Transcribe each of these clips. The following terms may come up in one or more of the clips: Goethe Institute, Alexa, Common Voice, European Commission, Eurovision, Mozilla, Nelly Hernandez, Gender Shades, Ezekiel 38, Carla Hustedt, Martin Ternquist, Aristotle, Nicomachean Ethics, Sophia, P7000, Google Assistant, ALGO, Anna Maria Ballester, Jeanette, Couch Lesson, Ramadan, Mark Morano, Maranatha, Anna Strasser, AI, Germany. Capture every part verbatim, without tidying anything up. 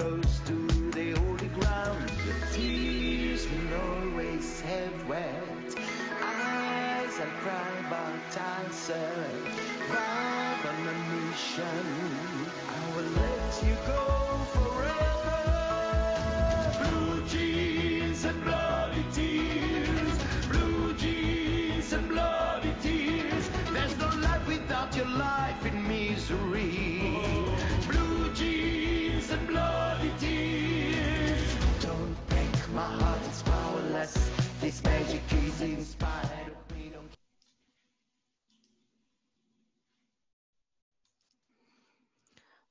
close to the holy ground. The tears will always have wet eyes that cry about answer. Vibe on a mission. I will let you go forever. Blue jeans and bloody tears. Blue jeans and bloody tears. There's no life without your life in misery. Blue jeans and bloody tears. Don't break my heart, it's powerless. This magic is inspired.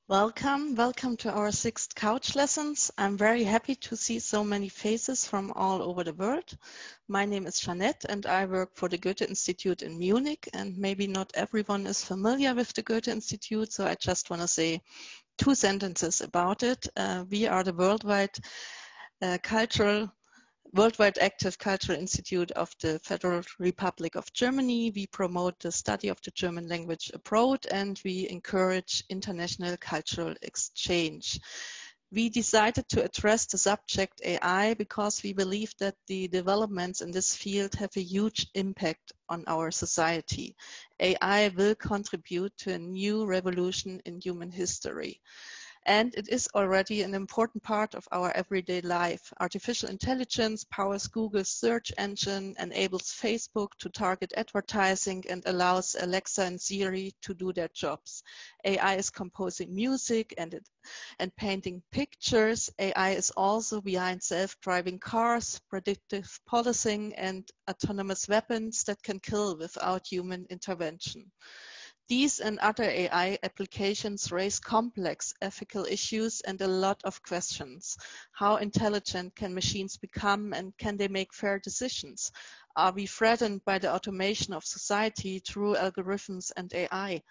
Welcome, welcome to our sixth couch lessons. I'm very happy to see so many faces from all over the world. My name is Jeanette and I work for the Goethe Institute in Munich, and maybe not everyone is familiar with the Goethe Institute, so I just want to say two sentences about it. Uh, we are the worldwide uh, cultural Worldwide Active Cultural Institute of the Federal Republic of Germany. We promote the study of the German language abroad and we encourage international cultural exchange. We decided to address the subject A I because we believe that the developments in this field have a huge impact on our society. A I will contribute to a new revolution in human history. And it is already an important part of our everyday life. Artificial intelligence powers Google's search engine, enables Facebook to target advertising, and allows Alexa and Siri to do their jobs. A I is composing music and, it, and painting pictures. A I is also behind self-driving cars, predictive policing, and autonomous weapons that can kill without human intervention. These and other A I applications raise complex ethical issues and a lot of questions. How intelligent can machines become, and can they make fair decisions? Are we threatened by the automation of society through algorithms and A I?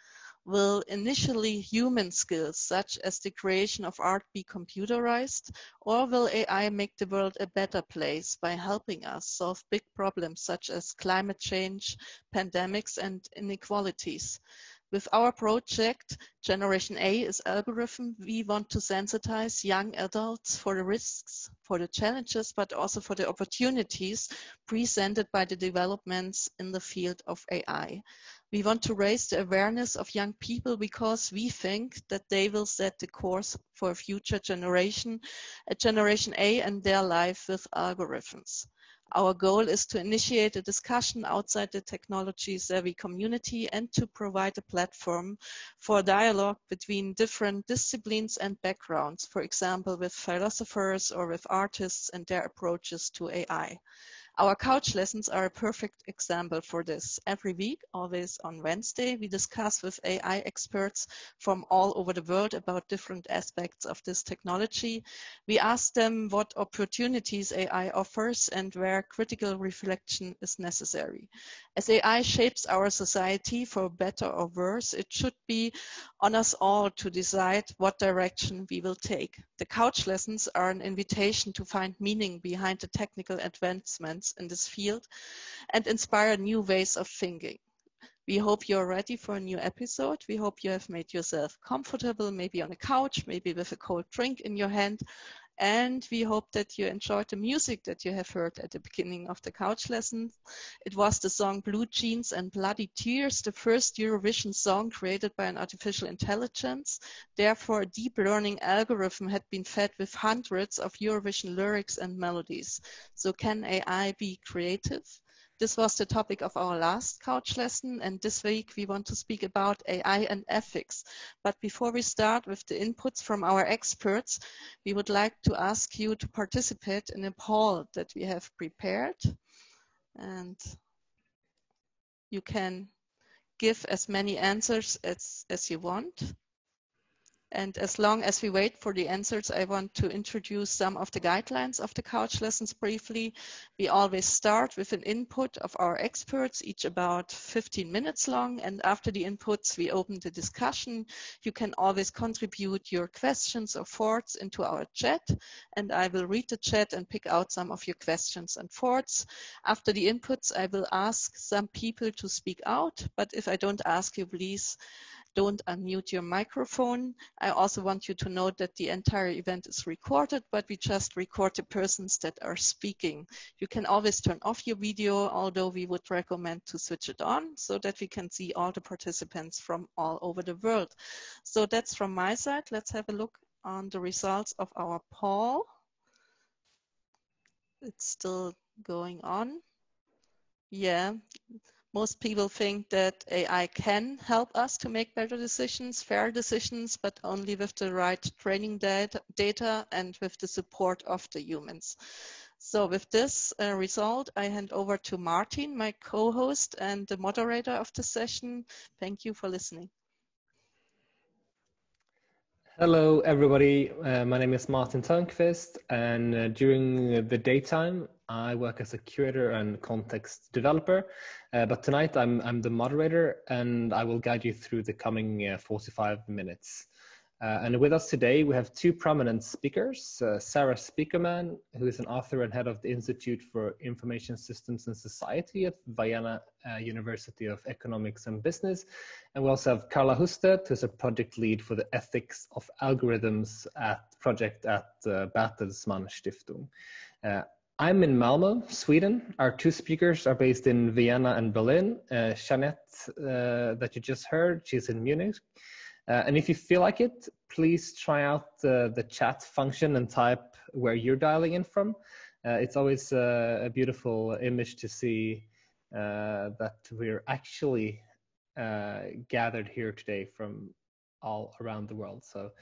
Will initially human skills, such as the creation of art, be computerized? Or will A I make the world a better place by helping us solve big problems such as climate change, pandemics, and inequalities? With our project, Generation A is Algorithm, we want to sensitize young adults for the risks, for the challenges, but also for the opportunities presented by the developments in the field of A I. We want to raise the awareness of young people because we think that they will set the course for a future generation, a Generation A, and their life with algorithms. Our goal is to initiate a discussion outside the technology-savvy community and to provide a platform for dialogue between different disciplines and backgrounds, for example, with philosophers or with artists and their approaches to A I. Our couch lessons are a perfect example for this. Every week, always on Wednesday, we discuss with A I experts from all over the world about different aspects of this technology. We ask them what opportunities A I offers and where critical reflection is necessary. As A I shapes our society for better or worse, it should be on us all to decide what direction we will take. The couch lessons are an invitation to find meaning behind the technical advancements in this field and inspire new ways of thinking. We hope you're ready for a new episode. We hope you have made yourself comfortable, maybe on a couch, maybe with a cold drink in your hand. And we hope that you enjoyed the music that you have heard at the beginning of the couch lesson. It was the song Blue Jeans and Bloody Tears, the first Eurovision song created by an artificial intelligence. Therefore, a deep learning algorithm had been fed with hundreds of Eurovision lyrics and melodies. So can A I be creative? This was the topic of our last couch lesson, and this week we want to speak about A I and ethics. But before we start with the inputs from our experts, we would like to ask you to participate in a poll that we have prepared. And you can give as many answers as, as you want. And as long as we wait for the answers, I want to introduce some of the guidelines of the couch lessons briefly. We always start with an input of our experts, each about fifteen minutes long. And after the inputs, we open the discussion. You can always contribute your questions or thoughts into our chat. And I will read the chat and pick out some of your questions and thoughts. After the inputs, I will ask some people to speak out. But if I don't ask you, please, don't unmute your microphone. I also want you to note that the entire event is recorded, but we just record the persons that are speaking. You can always turn off your video, although we would recommend to switch it on so that we can see all the participants from all over the world. So that's from my side. Let's have a look on the results of our poll. It's still going on. Yeah. Most people think that A I can help us to make better decisions, fair decisions, but only with the right training data, data and with the support of the humans. So with this uh, result, I hand over to Martin, my co-host and the moderator of the session. Thank you for listening. Hello, everybody. Uh, my name is Martin Ternquist, and uh, during the daytime, I work as a curator and context developer, uh, but tonight I'm, I'm the moderator and I will guide you through the coming uh, forty-five minutes. Uh, and with us today, we have two prominent speakers, uh, Sarah Spiekermann, who is an author and head of the Institute for Information Systems and Society at Vienna uh, University of Economics and Business. And we also have Carla Hustedt, who's a project lead for the ethics of algorithms at project at uh, Bertelsmann Stiftung. Uh, I'm in Malmö, Sweden. Our two speakers are based in Vienna and Berlin. Uh, Jeanette, uh, that you just heard, she's in Munich. Uh, and if you feel like it, please try out uh, the chat function and type where you're dialing in from. Uh, it's always uh, a beautiful image to see uh, that we're actually uh, gathered here today from all around the world. So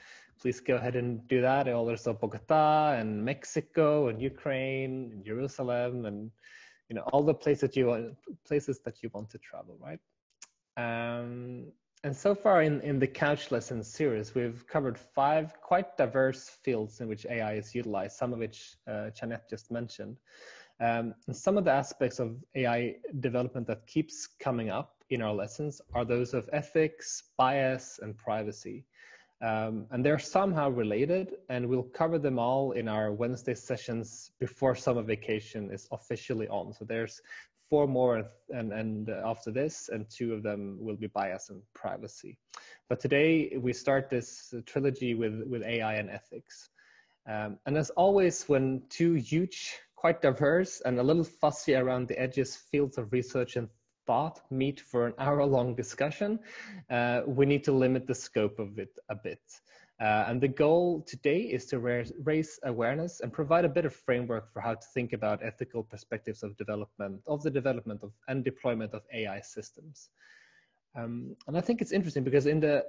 please go ahead and do that. There's Bogota and Mexico and Ukraine and Jerusalem and, you know, all the places that you want, places that you want to travel, right? Um, and so far in, in the Couch Lesson series, we've covered five quite diverse fields in which A I is utilized, some of which uh, Jeanette just mentioned. Um, and some of the aspects of A I development that keeps coming up in our lessons are those of ethics, bias, and privacy. Um, and they're somehow related, and we'll cover them all in our Wednesday sessions before summer vacation is officially on. So there's four more and, and uh, after this, and two of them will be bias and privacy. But today we start this trilogy with, with A I and ethics. Um, and as always, when two huge, quite diverse, and a little fussy around the edges fields of research and thought meet for an hour-long discussion, uh, we need to limit the scope of it a bit. Uh, and the goal today is to raise awareness and provide a bit of framework for how to think about ethical perspectives of development, of the development of and deployment of A I systems. Um, and I think it's interesting because in the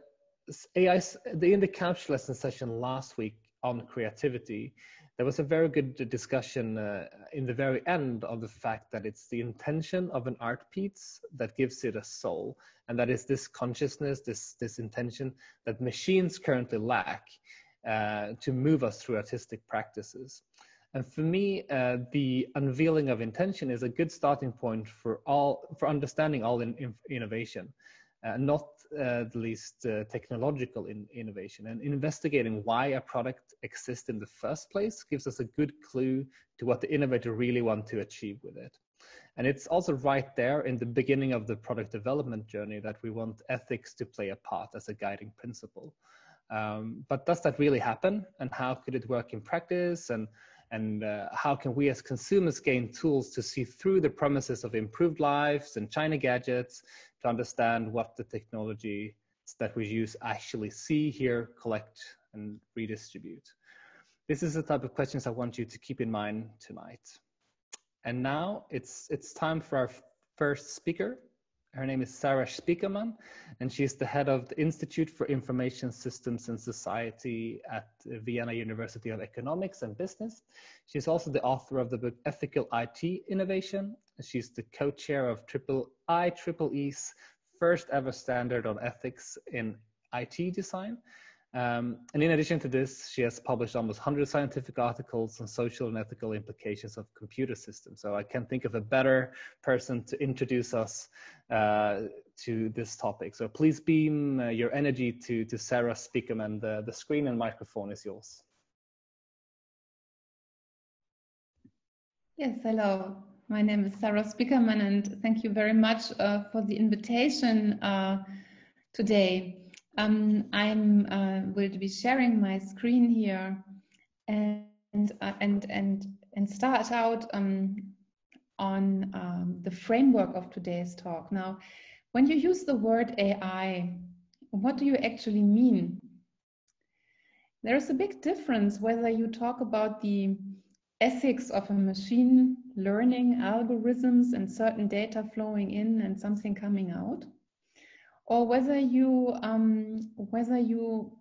A I, the, in the Couch Lesson session last week on creativity, there was a very good discussion uh, in the very end of the fact that it's the intention of an art piece that gives it a soul. And that is this consciousness, this, this intention that machines currently lack uh, to move us through artistic practices. And for me, uh, the unveiling of intention is a good starting point for, all, for understanding all in, in, innovation. Uh, not uh, the least uh, technological in innovation, and investigating why a product exists in the first place gives us a good clue to what the innovator really wants to achieve with it. And it's also right there in the beginning of the product development journey that we want ethics to play a part as a guiding principle. Um, but does that really happen? And how could it work in practice? And And uh, how can we as consumers gain tools to see through the promises of improved lives and China gadgets to understand what the technologies that we use actually see, hear, collect, and redistribute? This is the type of questions I want you to keep in mind tonight. And now it's, it's time for our first speaker. Her name is Sarah Spiekermann, and she's the head of the Institute for Information Systems and Society at Vienna University of Economics and Business. She's also the author of the book Ethical I T Innovation. She's the co-chair of I triple E's first ever standard on ethics in I T design. Um, and in addition to this, she has published almost one hundred scientific articles on social and ethical implications of computer systems. So I can't think of a better person to introduce us uh, to this topic. So please beam uh, your energy to, to Sarah Spiekermann. The, the screen and microphone is yours. Yes, hello. My name is Sarah Spiekermann, and thank you very much uh, for the invitation uh, today. Um, I'm uh, will be sharing my screen here, and uh, and and and start out um, on um, the framework of today's talk. Now, when you use the word A I, what do you actually mean? There is a big difference whether you talk about the ethics of a machine learning algorithms and certain data flowing in and something coming out, or whether you um, whether you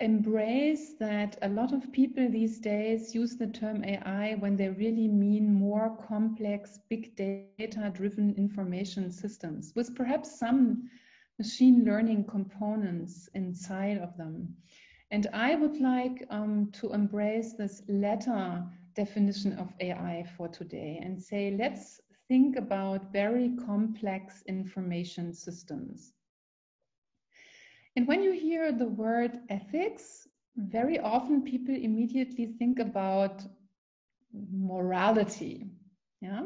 embrace that a lot of people these days use the term A I when they really mean more complex, big data-driven information systems with perhaps some machine learning components inside of them. And I would like um, to embrace this latter definition of A I for today and say, let's think about very complex information systems. And when you hear the word ethics, very often people immediately think about morality. Yeah,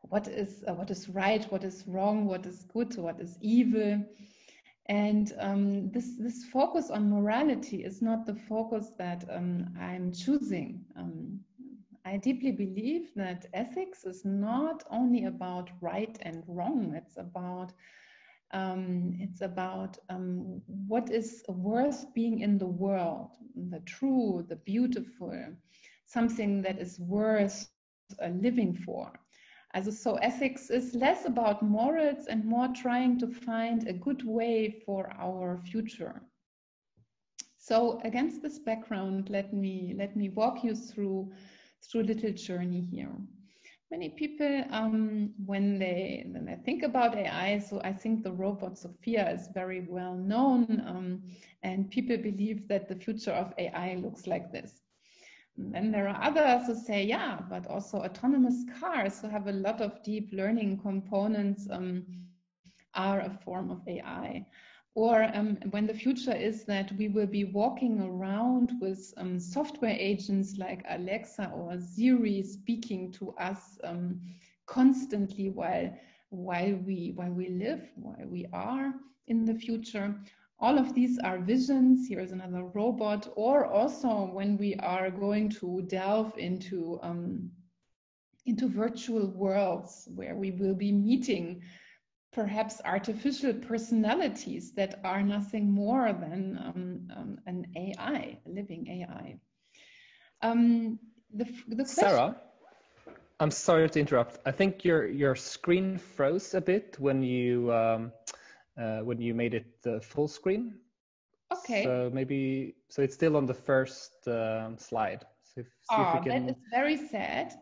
what is uh, what is right, what is wrong, what is good, what is evil, and um, this this focus on morality is not the focus that um, I'm choosing. Um, I deeply believe that ethics is not only about right and wrong; it's about Um, it's about um, what is worth being in the world, the true, the beautiful, something that is worth uh, living for. Also, so ethics is less about morals and more trying to find a good way for our future. So against this background, let me, let me walk you through, through a little journey here. Many people, um, when they when they think about A I, so I think the robot Sophia is very well known, um, and people believe that the future of A I looks like this. And then there are others who say, yeah, but also autonomous cars who have a lot of deep learning components um, are a form of A I. Or um, when the future is that we will be walking around with um, software agents like Alexa or Siri speaking to us um, constantly while, while, we, while we live, while we are in the future. All of these are visions. Here is another robot. Or also when we are going to delve into, um, into virtual worlds where we will be meeting perhaps artificial personalities that are nothing more than um, um, an A I, a living A I. Um, the, the Sarah, I'm sorry to interrupt. I think your your screen froze a bit when you um, uh, when you made it uh, full screen. Okay. So maybe so it's still on the first uh, slide. So if, oh, if we can... that is very sad.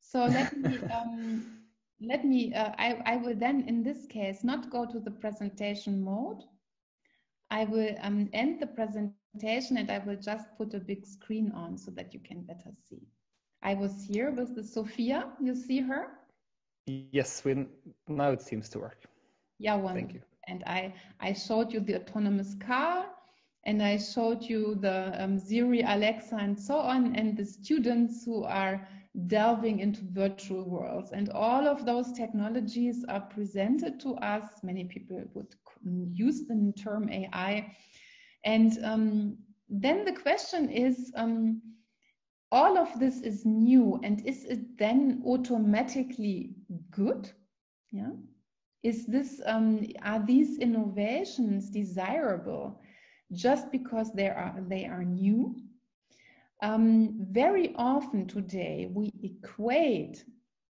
So let me. Um, Let me, uh, I, I will then in this case not go to the presentation mode. I will um, end the presentation and I will just put a big screen on so that you can better see. I was here with the Sophia, you see her? Yes, we, now it seems to work. Yeah, wonderful. Thank you. And I, I showed you the autonomous car and I showed you the um, Siri, Alexa and so on, and the students who are delving into virtual worlds, and all of those technologies are presented to us. Many people would use the term A I, and um, then the question is, um, all of this is new, and is it then automatically good? Yeah, is this um, are these innovations desirable just because they are they are new? Um, very often today we equate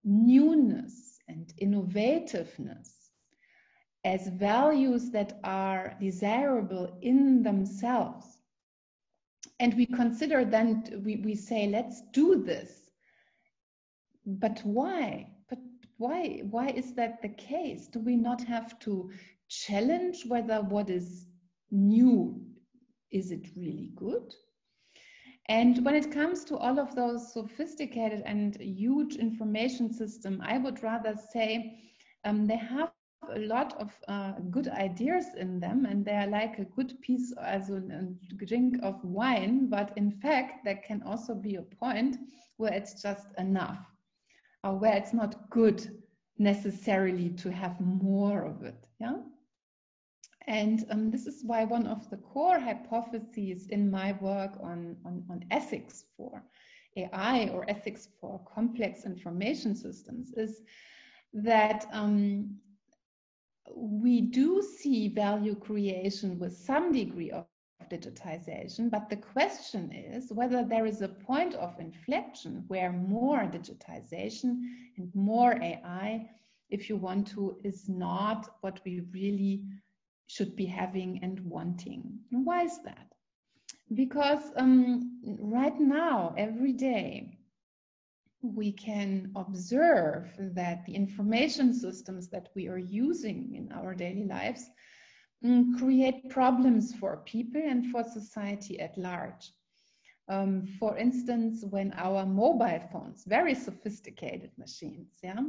newness and innovativeness as values that are desirable in themselves, and we consider then we, we say let's do this, but why but why why is that the case? Do we not have to challenge whether what is new, is it really good? And when it comes to all of those sophisticated and huge information systems, I would rather say um, they have a lot of uh, good ideas in them, and they are like a good piece as a drink of wine, but in fact, there can also be a point where it's just enough, or where it's not good necessarily to have more of it. Yeah. And um, this is why one of the core hypotheses in my work on, on, on ethics for A I or ethics for complex information systems is that um, we do see value creation with some degree of digitization, but the question is whether there is a point of inflection where more digitization and more A I, if you want to, is not what we really should be having and wanting. And why is that? Because um, right now, every day, we can observe that the information systems that we are using in our daily lives um, create problems for people and for society at large. Um, for instance, when our mobile phones, very sophisticated machines, yeah,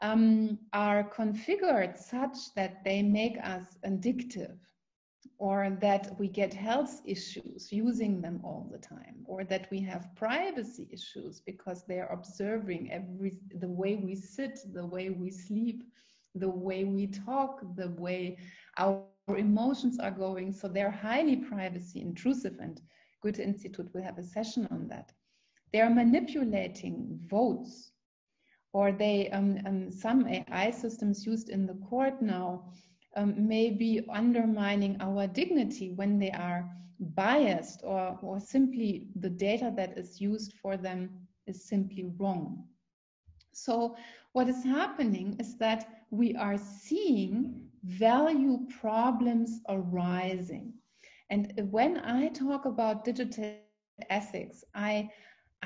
um, are configured such that they make us addictive, or that we get health issues using them all the time, or that we have privacy issues because they are observing every, the way we sit, the way we sleep, the way we talk, the way our emotions are going. So they're highly privacy intrusive, and Goethe Institute will have a session on that. They are manipulating votes, or they, um, um, some A I systems used in the court now Um, may be undermining our dignity when they are biased, or, or simply the data that is used for them is simply wrong. So what is happening is that we are seeing value problems arising. And when I talk about digital ethics, I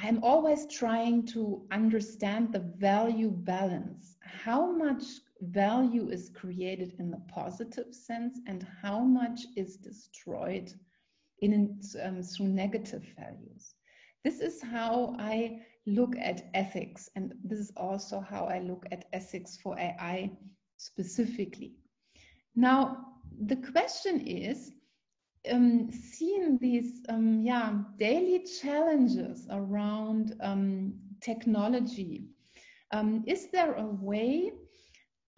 I'm always trying to understand the value balance. How much value is created in the positive sense and how much is destroyed in, um, through negative values. This is how I look at ethics, and this is also how I look at ethics for A I specifically. Now, the question is, um, seeing these um, yeah, daily challenges around um, technology, um, is there a way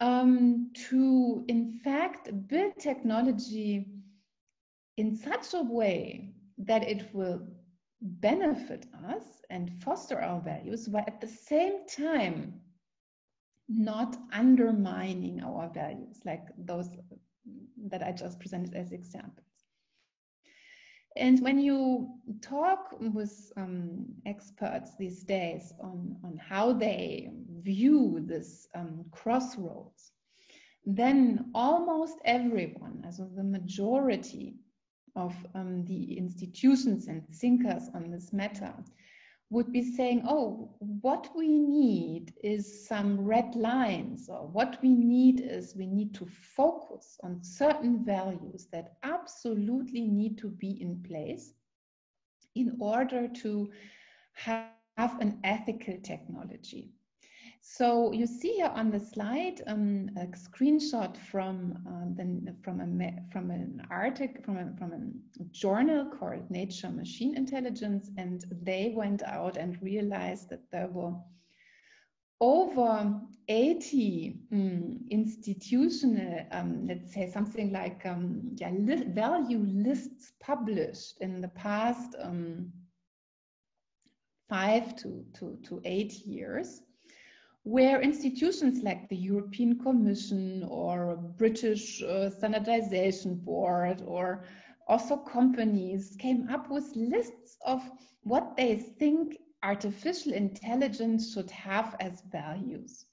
Um, to, in fact, build technology in such a way that it will benefit us and foster our values, but at the same time, not undermining our values, like those that I just presented as examples. And when you talk with um, experts these days on, on how they view this um, crossroads, then almost everyone, as the majority of um, the institutions and thinkers on this matter, would be saying, oh, what we need is some red lines, or what we need is we need to focus on certain values that absolutely need to be in place in order to have an ethical technology. So you see here on the slide um, a screenshot from um, the, from a from an article from a, from a journal called Nature Machine Intelligence, and they went out and realized that there were over eighty um, institutional, um, let's say something like um, yeah, li value lists published in the past um, five to to to eight years, where institutions like the European Commission or British uh, Standardization Board or also companies came up with lists of what they think artificial intelligence should have as values.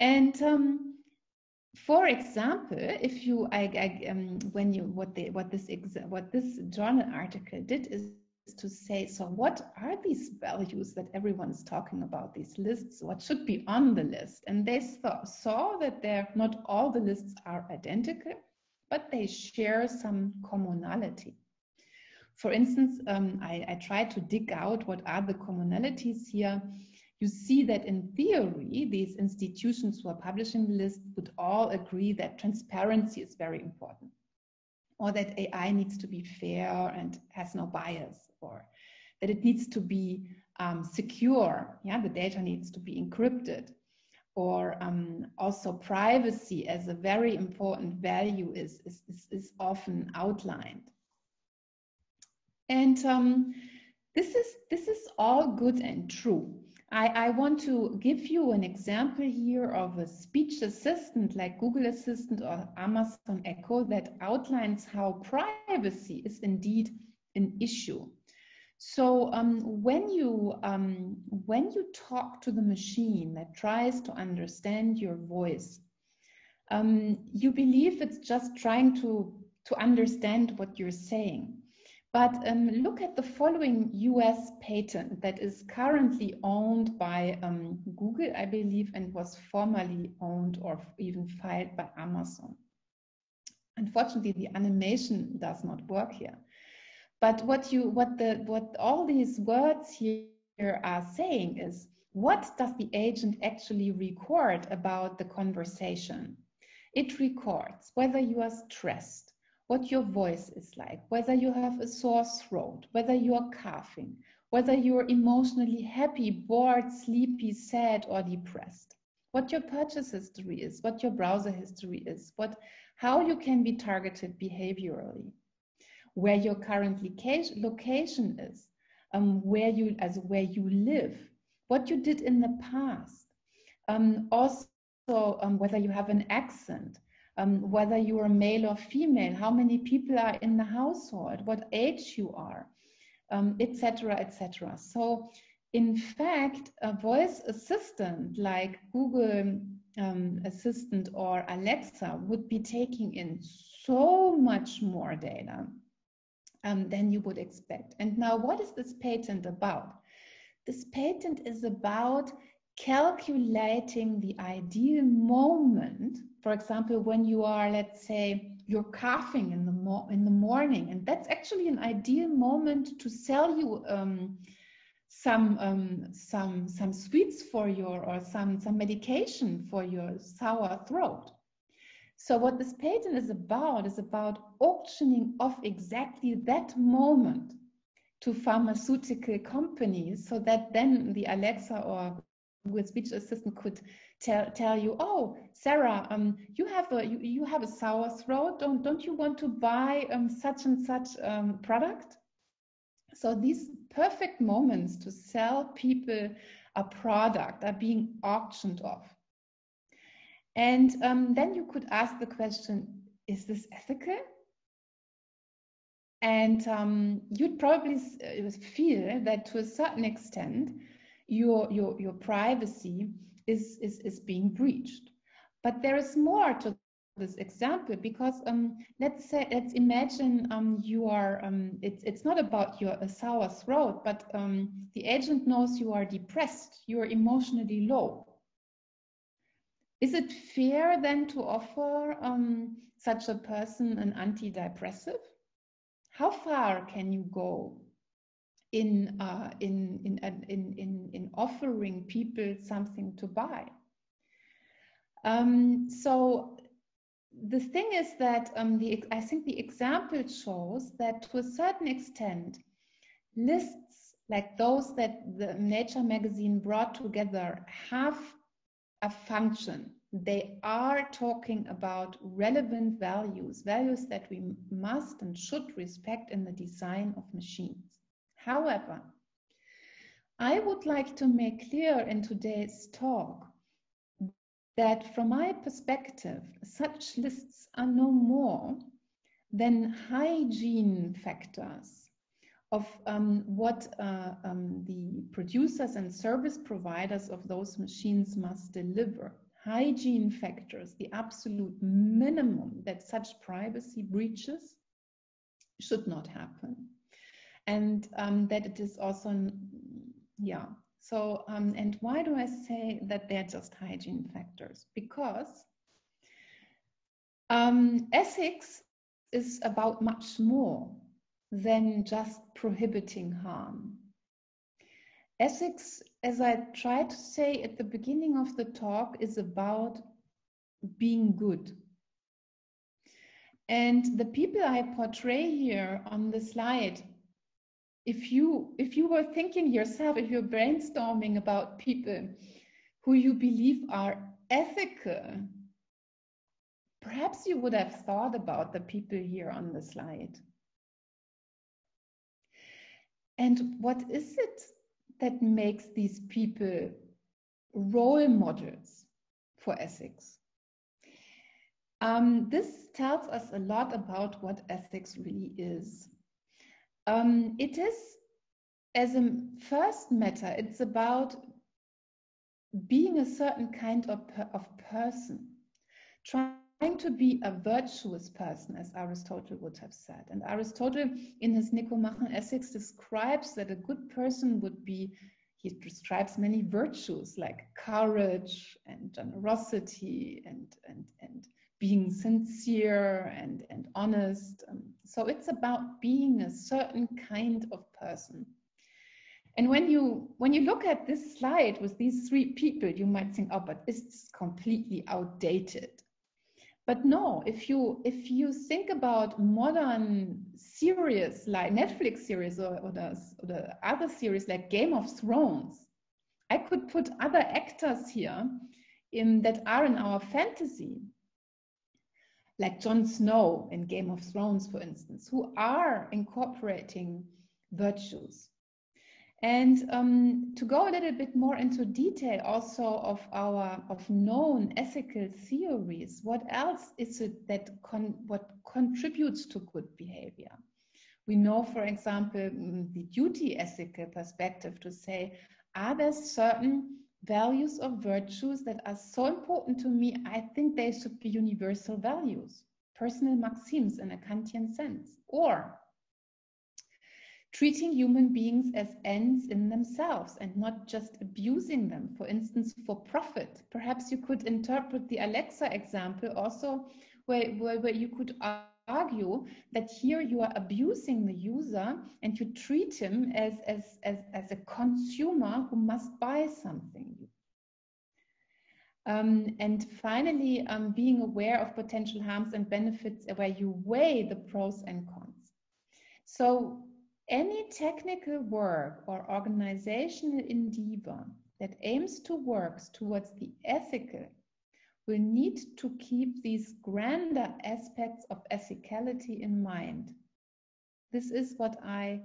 And um, for example, if you, I, I, um, when you, what they, what this, exa what this journal article did is to say, so what are these values that everyone is talking about, these lists? What should be on the list? And they saw, saw that they're not all the lists are identical, but they share some commonality. For instance, um, I, I tried to dig out what are the commonalities here. You see that in theory, these institutions who are publishing the list would all agree that transparency is very important, or that A I needs to be fair and has no bias, or that it needs to be um, secure, yeah, the data needs to be encrypted, or um, also privacy as a very important value is, is, is often outlined. And um, this is, this is all good and true. I, I want to give you an example here of a speech assistant like Google Assistant or Amazon Echo that outlines how privacy is indeed an issue. So um, when, you, um, when you talk to the machine that tries to understand your voice, um, you believe it's just trying to, to understand what you're saying. But um, look at the following U S patent that is currently owned by um, Google, I believe, and was formerly owned or even filed by Amazon. Unfortunately, the animation does not work here. But what you, what the, what all these words here are saying is, what does the agent actually record about the conversation? It records whether you are stressed, what your voice is like, whether you have a sore throat, whether you are coughing, whether you are emotionally happy, bored, sleepy, sad, or depressed, what your purchase history is, what your browser history is, what, how you can be targeted behaviorally, where your current location is, um, where you, as where you live, what you did in the past, um, also um, whether you have an accent, um, whether you are male or female, how many people are in the household, what age you are, et cetera, um, et cetera. So, in fact, a voice assistant like Google um, Assistant or Alexa would be taking in so much more data Um, than you would expect. And now, what is this patent about? This patent is about calculating the ideal moment, for example, when you are, let's say, you're coughing in the, mo in the morning, and that's actually an ideal moment to sell you um, some, um, some, some sweets for your, or some, some medication for your sore throat. So what this patent is about is about auctioning off exactly that moment to pharmaceutical companies, so that then the Alexa or Google Speech Assistant could tell tell you, oh, Sarah, um, you have a you, you have a sore throat. Don't don't you want to buy um, such and such um, product? So these perfect moments to sell people a product are being auctioned off. And um, then you could ask the question, is this ethical? And um, you'd probably feel that to a certain extent, your, your, your privacy is, is, is being breached. But there is more to this example, because um, let's say, let's imagine um, you are, um, it's, it's not about your a sour throat, but um, the agent knows you are depressed, you are emotionally low. Is it fair then to offer um, such a person an antidepressive? How far can you go in, uh, in, in, in, in, in offering people something to buy? Um, so the thing is that um, the, I think the example shows that to a certain extent, lists like those that the Nature magazine brought together have a function. They are talking about relevant values, values that we must and should respect in the design of machines. However, I would like to make clear in today's talk that from my perspective, such lists are no more than hygiene factors of um, what uh, um, the producers and service providers of those machines must deliver. Hygiene factors, the absolute minimum that such privacy breaches should not happen. And um, that it is also, yeah. So, um, and why do I say that they're just hygiene factors? Because um, ethics is about much more than just prohibiting harm. Ethics, as I tried to say at the beginning of the talk, is about being good. And the people I portray here on the slide, if you, if you were thinking yourself, if you're brainstorming about people who you believe are ethical. Perhaps you would have thought about the people here on the slide. And what is it that makes these people role models for ethics? Um, this tells us a lot about what ethics really is. Um, it is, as a first matter, it's about being a certain kind of, of person, trying to be a virtuous person, as Aristotle would have said. And Aristotle, in his Nicomachean Ethics, describes that a good person would be, he describes many virtues like courage and generosity and, and, and being sincere and, and honest. Um, so it's about being a certain kind of person. And when you, when you look at this slide with these three people, you might think, oh, but it's completely outdated. But no, if you, if you think about modern series like Netflix series or, or, the, or the other series like Game of Thrones, I could put other actors here in, that are in our fantasy, like Jon Snow in Game of Thrones, for instance, who are incorporating virtues. And um, to go a little bit more into detail also of our of known ethical theories, what else is it that con what contributes to good behavior? We know, for example, the duty ethical perspective to say, are there certain values or virtues that are so important to me, I think they should be universal values, personal maxims in a Kantian sense, or treating human beings as ends in themselves and not just abusing them, for instance, for profit. Perhaps you could interpret the Alexa example also where, where, where you could argue that here you are abusing the user and you treat him as, as, as, as a consumer who must buy something. Um, and finally, um, being aware of potential harms and benefits where you weigh the pros and cons. So any technical work or organizational endeavor that aims to work towards the ethical will need to keep these grander aspects of ethicality in mind. This is what I,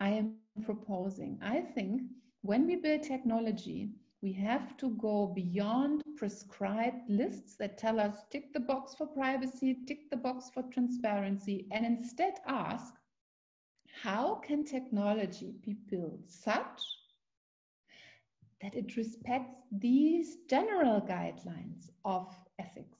I am proposing. I think when we build technology, we have to go beyond prescribed lists that tell us tick the box for privacy, tick the box for transparency, and instead ask, how can technology be built such that it respects these general guidelines of ethics?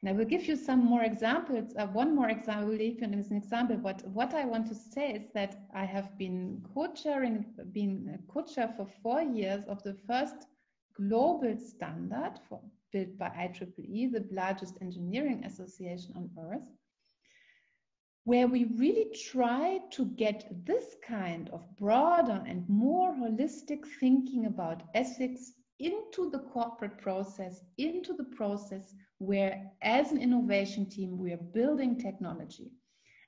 And I will give you some more examples. Uh, one more example, I will leave you as an example. But what I want to say is that I have been co-chairing, been a co-chair for four years of the first global standard for, built by I triple E, the largest engineering association on Earth, where we really try to get this kind of broader and more holistic thinking about ethics into the corporate process, into the process where, as an innovation team, we are building technology.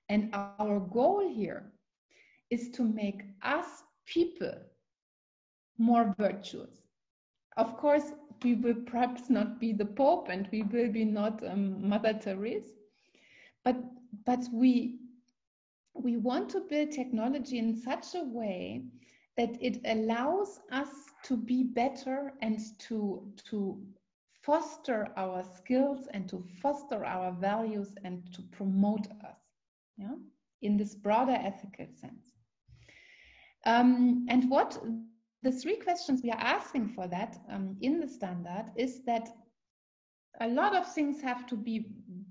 And our goal here is to make us people more virtuous. Of course, we will perhaps not be the Pope and we will be not um, Mother Teresa, but But we, we want to build technology in such a way that it allows us to be better and to, to foster our skills and to foster our values and to promote us, yeah, in this broader ethical sense. Um, and what the three questions we are asking for that um, in the standard is that a lot of things have to be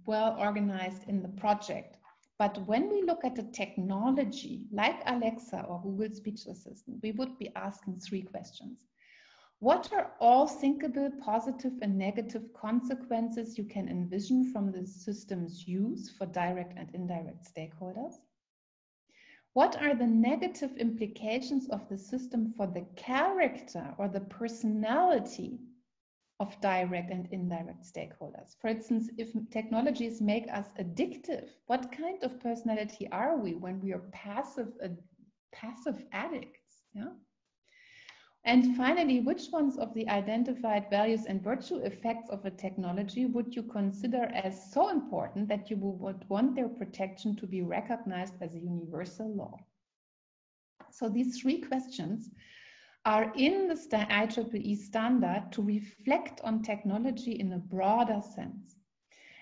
well organized in the project. But when we look at a technology like Alexa or Google Speech Assistant, we would be asking three questions. What are all thinkable positive and negative consequences you can envision from the system's use for direct and indirect stakeholders? What are the negative implications of the system for the character or the personality of direct and indirect stakeholders? For instance, if technologies make us addictive, what kind of personality are we when we are passive, uh, passive addicts? Yeah? And finally, which ones of the identified values and virtue effects of a technology would you consider as so important that you would want their protection to be recognized as a universal law? So these three questions are in the I triple E standard to reflect on technology in a broader sense.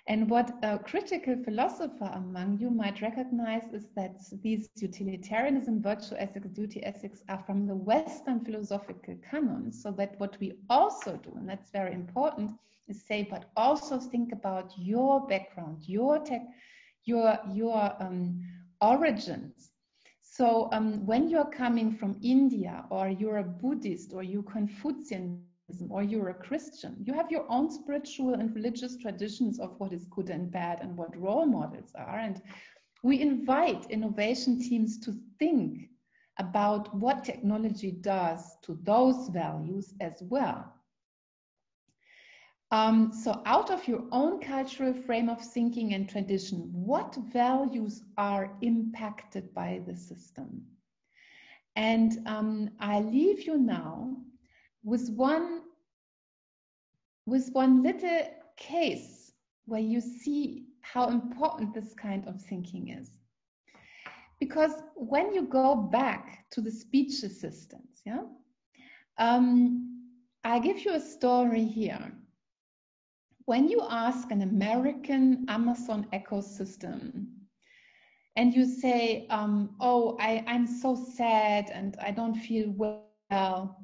And what a critical philosopher among you might recognize is that these utilitarianism, virtue ethics, duty ethics are from the Western philosophical canon. So that what we also do, and that's very important, is say, but also think about your background, your tech, your, your um, origins. So um, when you're coming from India, or you're a Buddhist, or you're Confucian, or you're a Christian, you have your own spiritual and religious traditions of what is good and bad and what role models are. And we invite innovation teams to think about what technology does to those values as well. Um, so out of your own cultural frame of thinking and tradition, what values are impacted by the system? And um, I leave you now with one, with one little case where you see how important this kind of thinking is. Because when you go back to the speech assistants, yeah, um, I give you a story here. When you ask an American Amazon Echo system, and you say, um, oh, I, I'm so sad and I don't feel well,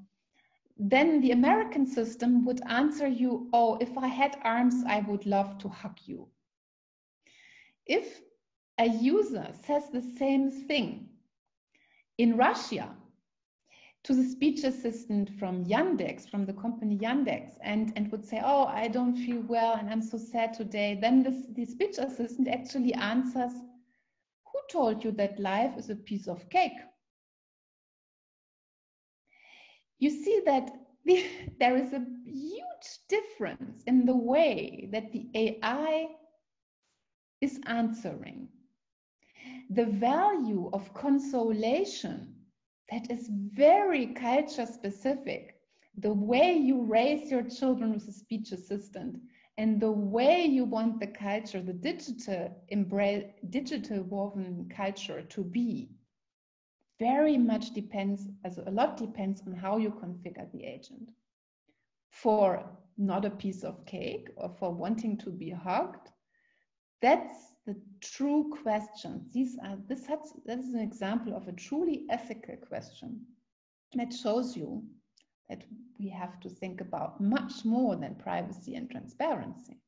then the American system would answer you, oh, if I had arms, I would love to hug you. If a user says the same thing in Russia to the speech assistant from Yandex, from the company Yandex, and, and would say, oh, I don't feel well and I'm so sad today, then this, the speech assistant actually answers, who told you that life is a piece of cake? You see that the, there is a huge difference in the way that the A I is answering. The value of consolation, that is very culture specific, the way you raise your children with a speech assistant and the way you want the culture, the digital, embrace, digital woven culture to be, very much depends, as a lot depends on how you configure the agent. For not a piece of cake or for wanting to be hugged, that's the true question. These are, this has, this is an example of a truly ethical question that shows you that we have to think about much more than privacy and transparency.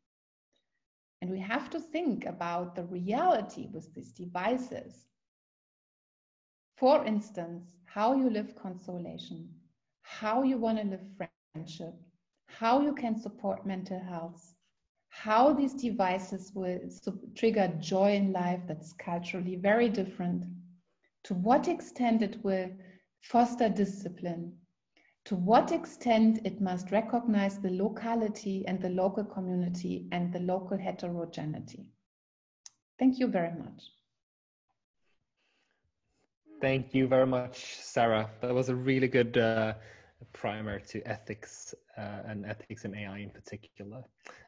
And we have to think about the reality with these devices. For instance, how you live consolation, how you want to live friendship, how you can support mental health, how these devices will trigger joy in life that's culturally very different, to what extent it will foster discipline, to what extent it must recognize the locality and the local community and the local heterogeneity. Thank you very much. Thank you very much, Sarah. That was a really good uh, primer to ethics uh, and ethics in A I in particular.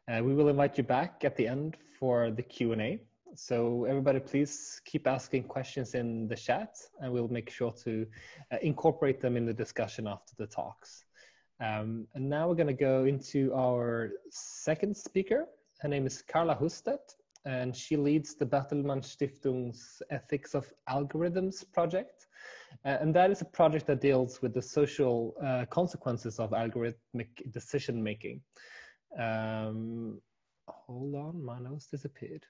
Uh, we will invite you back at the end for the Q and A. So everybody, please keep asking questions in the chat, and we'll make sure to uh, incorporate them in the discussion after the talks. Um, and now we're going to go into our second speaker. Her name is Carla Hustedt, and she leads the Bertelsmann Stiftung's Ethics of Algorithms project. Uh, and that is a project that deals with the social uh, consequences of algorithmic decision-making. Um, hold on, my nose disappeared.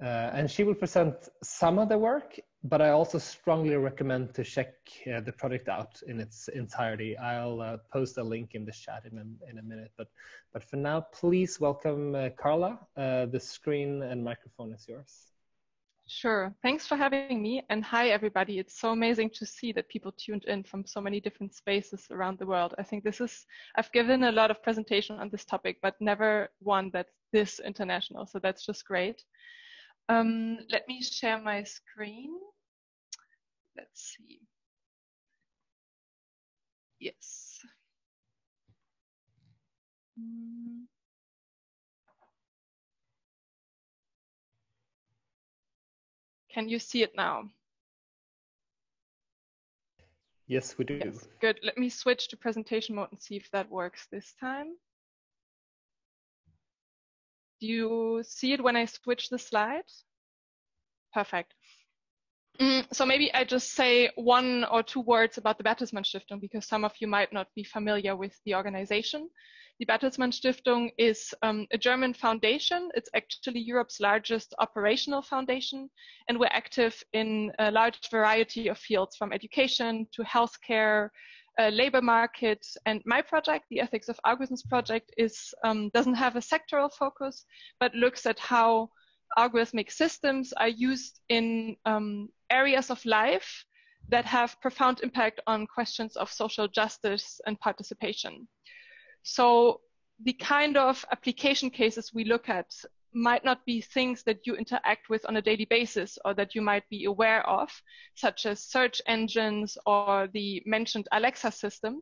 Uh, and she will present some of the work, but I also strongly recommend to check uh, the project out in its entirety. I'll uh, post a link in the chat in a, in a minute, but, but for now, please welcome uh, Carla. Uh, the screen and microphone is yours. Sure, thanks for having me, and hi everybody. It's so amazing to see that people tuned in from so many different spaces around the world. I think this is, I've given a lot of presentation on this topic, but never one that's this international, so that's just great. Um, let me share my screen. Let's see. Yes. Mm. Can you see it now? Yes, we do. Yes. Good. Let me switch to presentation mode and see if that works this time. Do you see it when I switch the slide? Perfect. Mm, so maybe I just say one or two words about the Bertelsmann Stiftung, because some of you might not be familiar with the organization. The Bertelsmann Stiftung is um, a German foundation. It's actually Europe's largest operational foundation, and we're active in a large variety of fields, from education to healthcare, Uh, labor market, and my project, the Ethics of Algorithms project, is um, doesn't have a sectoral focus, but looks at how algorithmic systems are used in um, areas of life that have profound impact on questions of social justice and participation. So the kind of application cases we look at might not be things that you interact with on a daily basis or that you might be aware of, such as search engines or the mentioned Alexa system,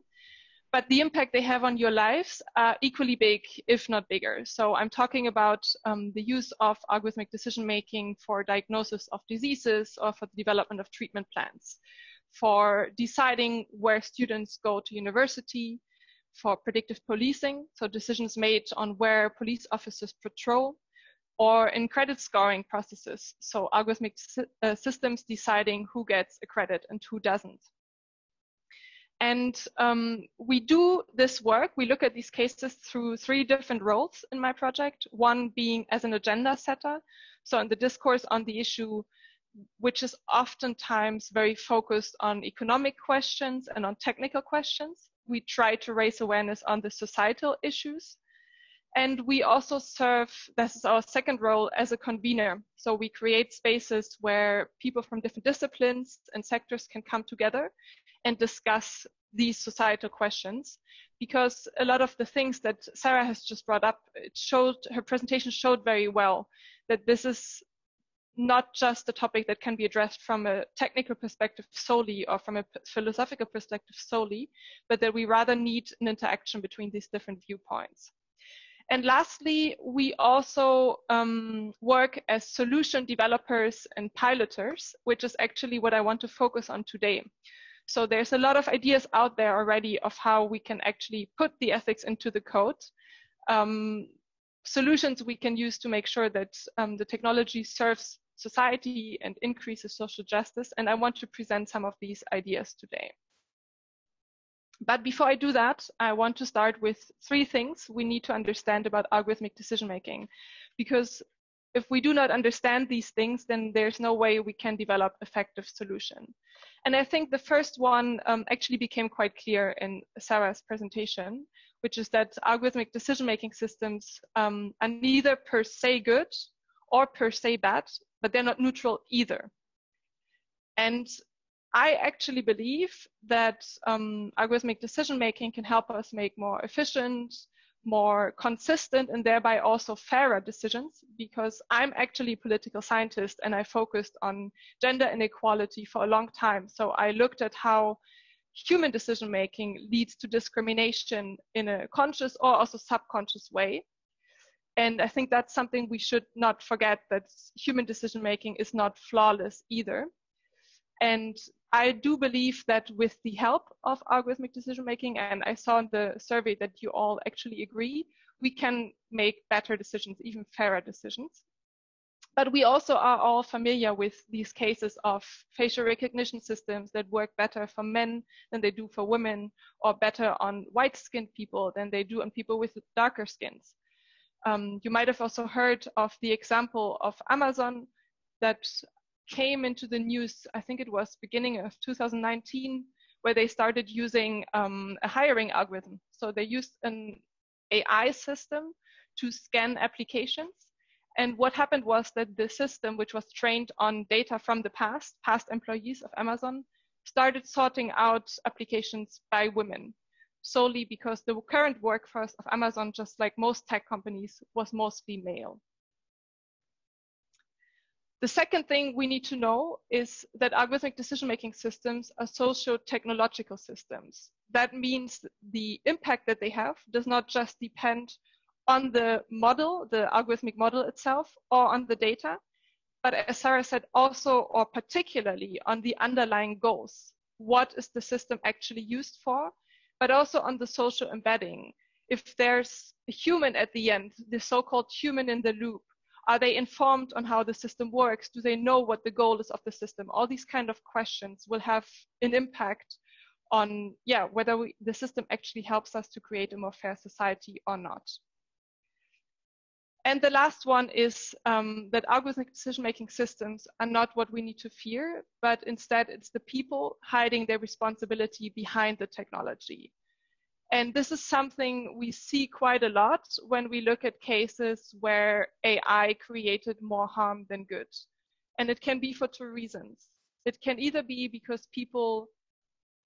but the impact they have on your lives are equally big, if not bigger. So I'm talking about um, the use of algorithmic decision-making for diagnosis of diseases or for the development of treatment plans, for deciding where students go to university, for predictive policing, so decisions made on where police officers patrol, or in credit scoring processes, so algorithmic uh, systems deciding who gets a credit and who doesn't. And um, we do this work, we look at these cases through three different roles in my project, one being as an agenda setter, so in the discourse on the issue, which is oftentimes very focused on economic questions and on technical questions. We try to raise awareness on the societal issues. And we also serve, this is our second role, as a convener. So we create spaces where people from different disciplines and sectors can come together and discuss these societal questions. Because a lot of the things that Sarah has just brought up, it showed, her presentation showed very well that this is not just a topic that can be addressed from a technical perspective solely or from a philosophical perspective solely, but that we rather need an interaction between these different viewpoints. And lastly, we also um, work as solution developers and piloters, which is actually what I want to focus on today. So there's a lot of ideas out there already of how we can actually put the ethics into the code, um, solutions we can use to make sure that um, the technology serves society and increases social justice. And I want to present some of these ideas today. But before I do that, I want to start with three things we need to understand about algorithmic decision-making. Because if we do not understand these things, then there's no way we can develop effective solution. And I think the first one um, actually became quite clear in Sarah's presentation, which is that algorithmic decision-making systems um, are neither per se good or per se bad, but they're not neutral either. And I actually believe that um, algorithmic decision-making can help us make more efficient, more consistent, and thereby also fairer decisions, because I'm actually a political scientist and I focused on gender inequality for a long time. So I looked at how human decision-making leads to discrimination in a conscious or also subconscious way. And I think that's something we should not forget, that human decision-making is not flawless either. And I do believe that with the help of algorithmic decision-making, and I saw in the survey that you all actually agree, we can make better decisions, even fairer decisions. But we also are all familiar with these cases of facial recognition systems that work better for men than they do for women, or better on white-skinned people than they do on people with darker skins. Um, you might have also heard of the example of Amazon that came into the news, I think it was beginning of two thousand nineteen, where they started using um, a hiring algorithm. So they used an A I system to scan applications. And what happened was that the system, which was trained on data from the past, past employees of Amazon, started sorting out applications by women, solely because the current workforce of Amazon, just like most tech companies, was mostly male. The second thing we need to know is that algorithmic decision-making systems are socio-technological systems. That means the impact that they have does not just depend on the model, the algorithmic model itself, or on the data, but as Sarah said, also or particularly on the underlying goals. What is the system actually used for? But also on the social embedding. If there's a human at the end, the so-called human in the loop, are they informed on how the system works? Do they know what the goal is of the system? All these kind of questions will have an impact on yeah, whether we, the system actually helps us to create a more fair society or not. And the last one is um, that algorithmic decision-making systems are not what we need to fear, but instead it's the people hiding their responsibility behind the technology. And this is something we see quite a lot when we look at cases where A I created more harm than good. And it can be for two reasons. It can either be because people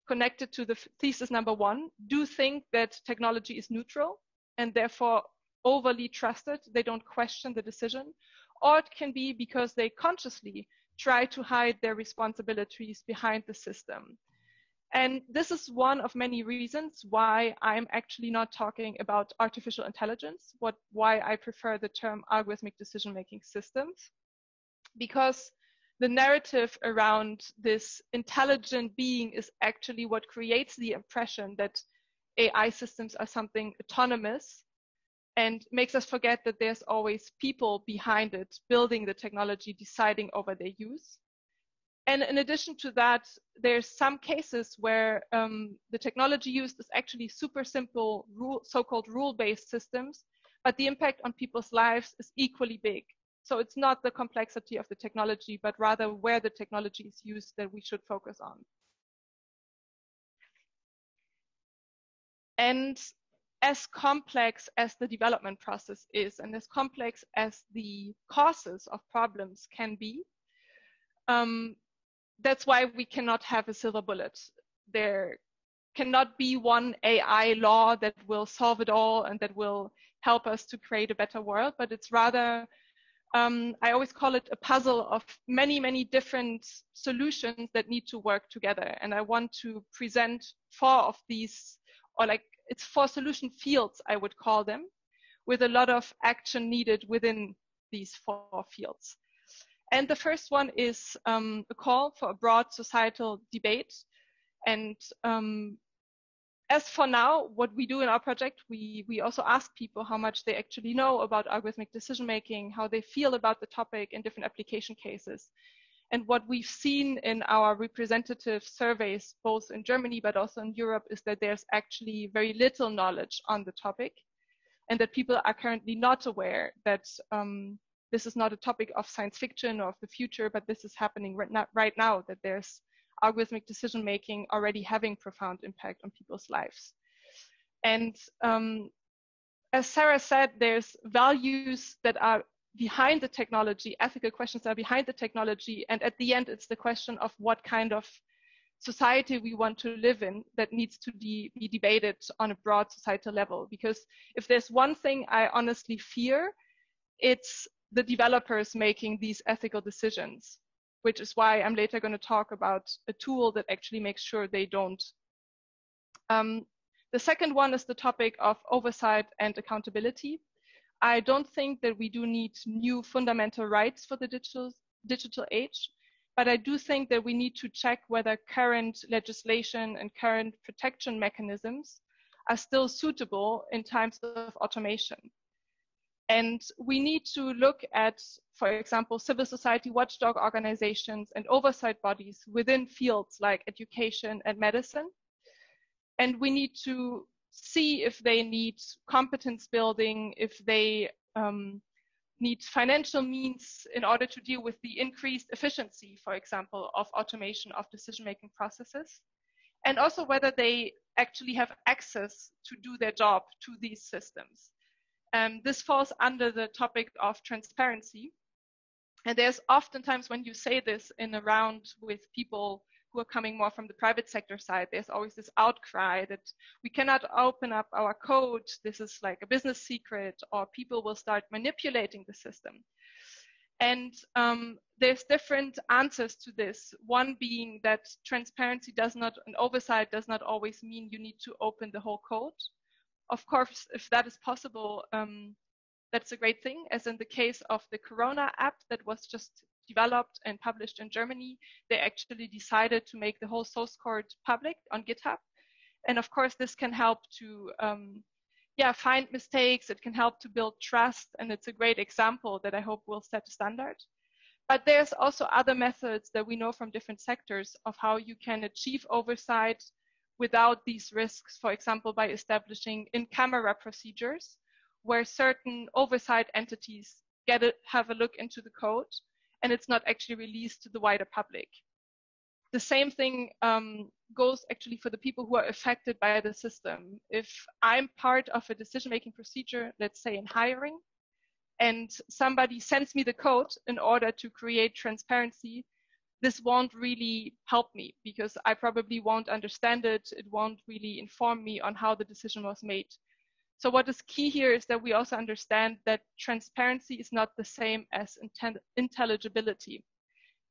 connected to the thesis number one do think that technology is neutral and therefore overly trusted, they don't question the decision, or it can be because they consciously try to hide their responsibilities behind the system. And this is one of many reasons why I'm actually not talking about artificial intelligence, what, why I prefer the term algorithmic decision-making systems, because the narrative around this intelligent being is actually what creates the impression that A I systems are something autonomous and makes us forget that there's always people behind it, building the technology, deciding over their use. And in addition to that, there's some cases where um, the technology used is actually super simple, rule, so-called rule-based systems, but the impact on people's lives is equally big. So it's not the complexity of the technology, but rather where the technology is used that we should focus on. And as complex as the development process is, and as complex as the causes of problems can be, um, that's why we cannot have a silver bullet. There cannot be one A I law that will solve it all and that will help us to create a better world, but it's rather, um, I always call it a puzzle of many, many different solutions that need to work together. And I want to present four of these, or like it's four solution fields, I would call them, with a lot of action needed within these four fields. And the first one is um, a call for a broad societal debate. And um, as for now, what we do in our project, we, we also ask people how much they actually know about algorithmic decision-making, how they feel about the topic in different application cases. And what we've seen in our representative surveys, both in Germany, but also in Europe, is that there's actually very little knowledge on the topic and that people are currently not aware that um, this is not a topic of science fiction or of the future, but this is happening right now, that there's algorithmic decision-making already having profound impact on people's lives. And um, as Sarah said, there's values that are behind the technology, ethical questions that are behind the technology, and at the end, it's the question of what kind of society we want to live in that needs to de- be debated on a broad societal level. Because if there's one thing I honestly fear, it's the developers making these ethical decisions, which is why I'm later going to talk about a tool that actually makes sure they don't. Um, the second one is the topic of oversight and accountability. I don't think that we do need new fundamental rights for the digital, digital age, but I do think that we need to check whether current legislation and current protection mechanisms are still suitable in times of automation. And we need to look at, for example, civil society watchdog organizations and oversight bodies within fields like education and medicine. And we need to see if they need competence building, if they um, need financial means in order to deal with the increased efficiency, for example, of automation of decision-making processes. And also whether they actually have access to do their job to these systems. Um, this falls under the topic of transparency. And there's oftentimes when you say this in a round with people who are coming more from the private sector side, there's always this outcry that we cannot open up our code. This is like a business secret, or people will start manipulating the system. And um, there's different answers to this. One being that transparency does not, and oversight does not always mean you need to open the whole code. Of course, if that is possible, um, that's a great thing, as in the case of the Corona app that was just developed and published in Germany. They actually decided to make the whole source code public on GitHub. And of course, this can help to um, yeah, find mistakes. It can help to build trust. And it's a great example that I hope will set a standard. But there's also other methods that we know from different sectors of how you can achieve oversight without these risks, for example, by establishing in-camera procedures where certain oversight entities get a, have a look into the code, and it's not actually released to the wider public. The same thing um, goes actually for the people who are affected by the system. If I'm part of a decision-making procedure, let's say in hiring, and somebody sends me the code in order to create transparency, this won't really help me because I probably won't understand it. It won't really inform me on how the decision was made. So what is key here is that we also understand that transparency is not the same as intelligibility,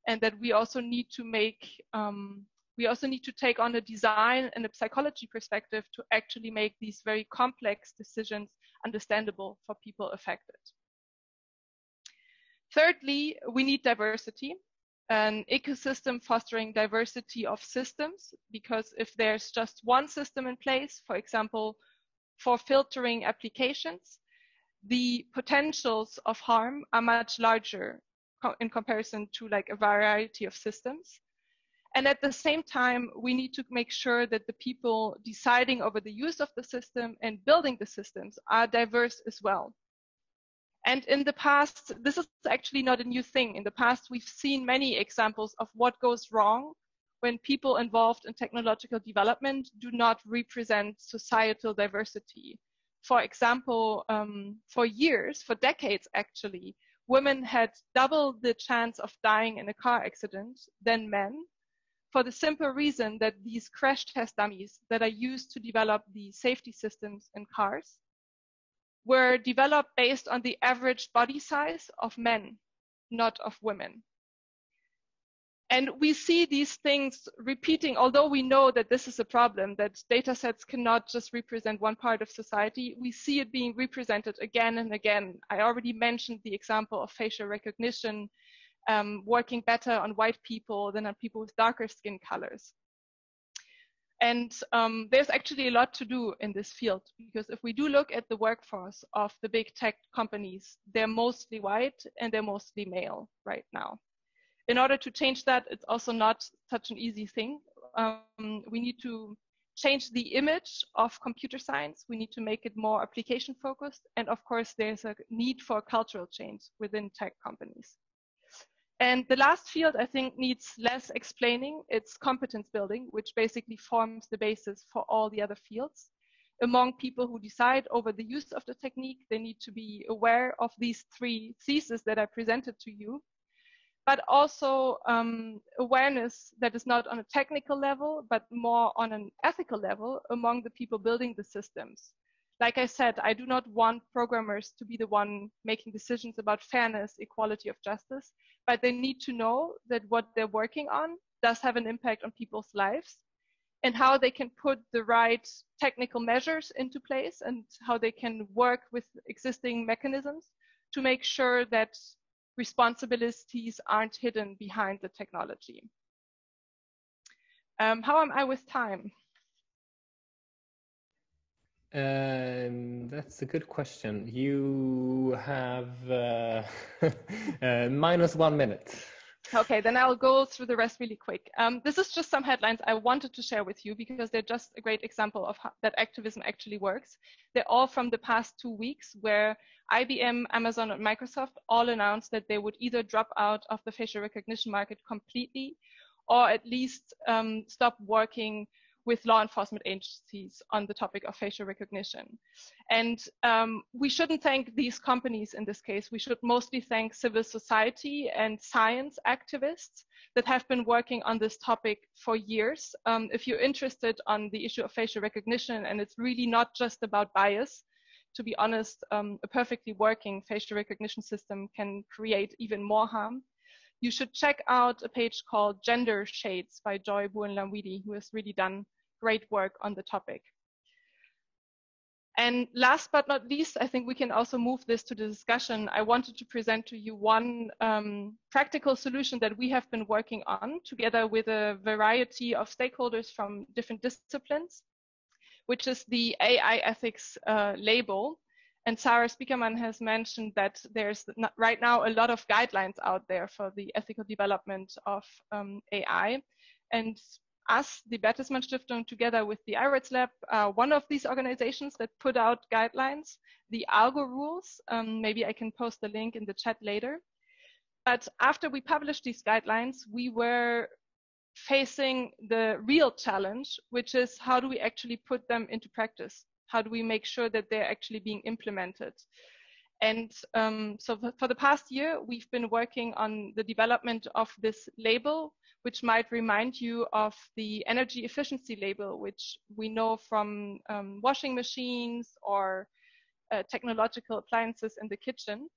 and that we also need to make, um, we also need to take on a design and a psychology perspective to actually make these very complex decisions understandable for people affected. Thirdly, we need diversity, an ecosystem fostering diversity of systems, because if there's just one system in place, for example, for filtering applications, the potentials of harm are much larger co in comparison to like a variety of systems. And at the same time, we need to make sure that the people deciding over the use of the system and building the systems are diverse as well. And in the past, this is actually not a new thing. In the past, we've seen many examples of what goes wrong when people involved in technological development do not represent societal diversity. For example, um, for years, for decades actually, women had double the chance of dying in a car accident than men, for the simple reason that these crash test dummies that are used to develop the safety systems in cars were developed based on the average body size of men, not of women. And we see these things repeating, although we know that this is a problem, that data sets cannot just represent one part of society. We see it being represented again and again. I already mentioned the example of facial recognition, um, working better on white people than on people with darker skin colors. And um, there's actually a lot to do in this field, because if we do look at the workforce of the big tech companies, they're mostly white and they're mostly male right now. In order to change that, it's also not such an easy thing. Um, we need to change the image of computer science. We need to make it more application focused. And of course, there's a need for cultural change within tech companies. And the last field, I think, needs less explaining. It's competence building, which basically forms the basis for all the other fields. Among people who decide over the use of the technique, they need to be aware of these three theses that I presented to you. But also um, awareness that is not on a technical level, but more on an ethical level among the people building the systems. Like I said, I do not want programmers to be the one making decisions about fairness, equality of justice, but they need to know that what they're working on does have an impact on people's lives, and how they can put the right technical measures into place, and how they can work with existing mechanisms to make sure that responsibilities aren't hidden behind the technology. Um, how am I with time? Um, that's a good question. You have uh, uh, minus one minute. Okay, then I'll go through the rest really quick. Um, this is just some headlines I wanted to share with you because they're just a great example of how that activism actually works. They're all from the past two weeks where I B M, Amazon, and Microsoft all announced that they would either drop out of the facial recognition market completely or at least um, stop working with law enforcement agencies on the topic of facial recognition. And um, we shouldn't thank these companies in this case. We should mostly thank civil society and science activists that have been working on this topic for years. Um, if you're interested on the issue of facial recognition, and it's really not just about bias, to be honest, um, a perfectly working facial recognition system can create even more harm. you should check out a page called Gender Shades by Joy Buolamwini, who has really done great work on the topic. And last but not least, I think we can also move this to the discussion. I wanted to present to you one um, practical solution that we have been working on together with a variety of stakeholders from different disciplines, which is the A I ethics uh, label. And Sarah Spiekermann has mentioned that there's not, right now a lot of guidelines out there for the ethical development of um, A I. And us, the Bertelsmann Stiftung, together with the I RETS Lab, uh, one of these organizations that put out guidelines, the ALGO rules. Um, maybe I can post the link in the chat later. But after we published these guidelines, we were facing the real challenge, which is how do we actually put them into practice? How do we make sure that they're actually being implemented? And um, so for the past year, we've been working on the development of this label, which might remind you of the energy efficiency label, which we know from um, washing machines or uh, technological appliances in the kitchen,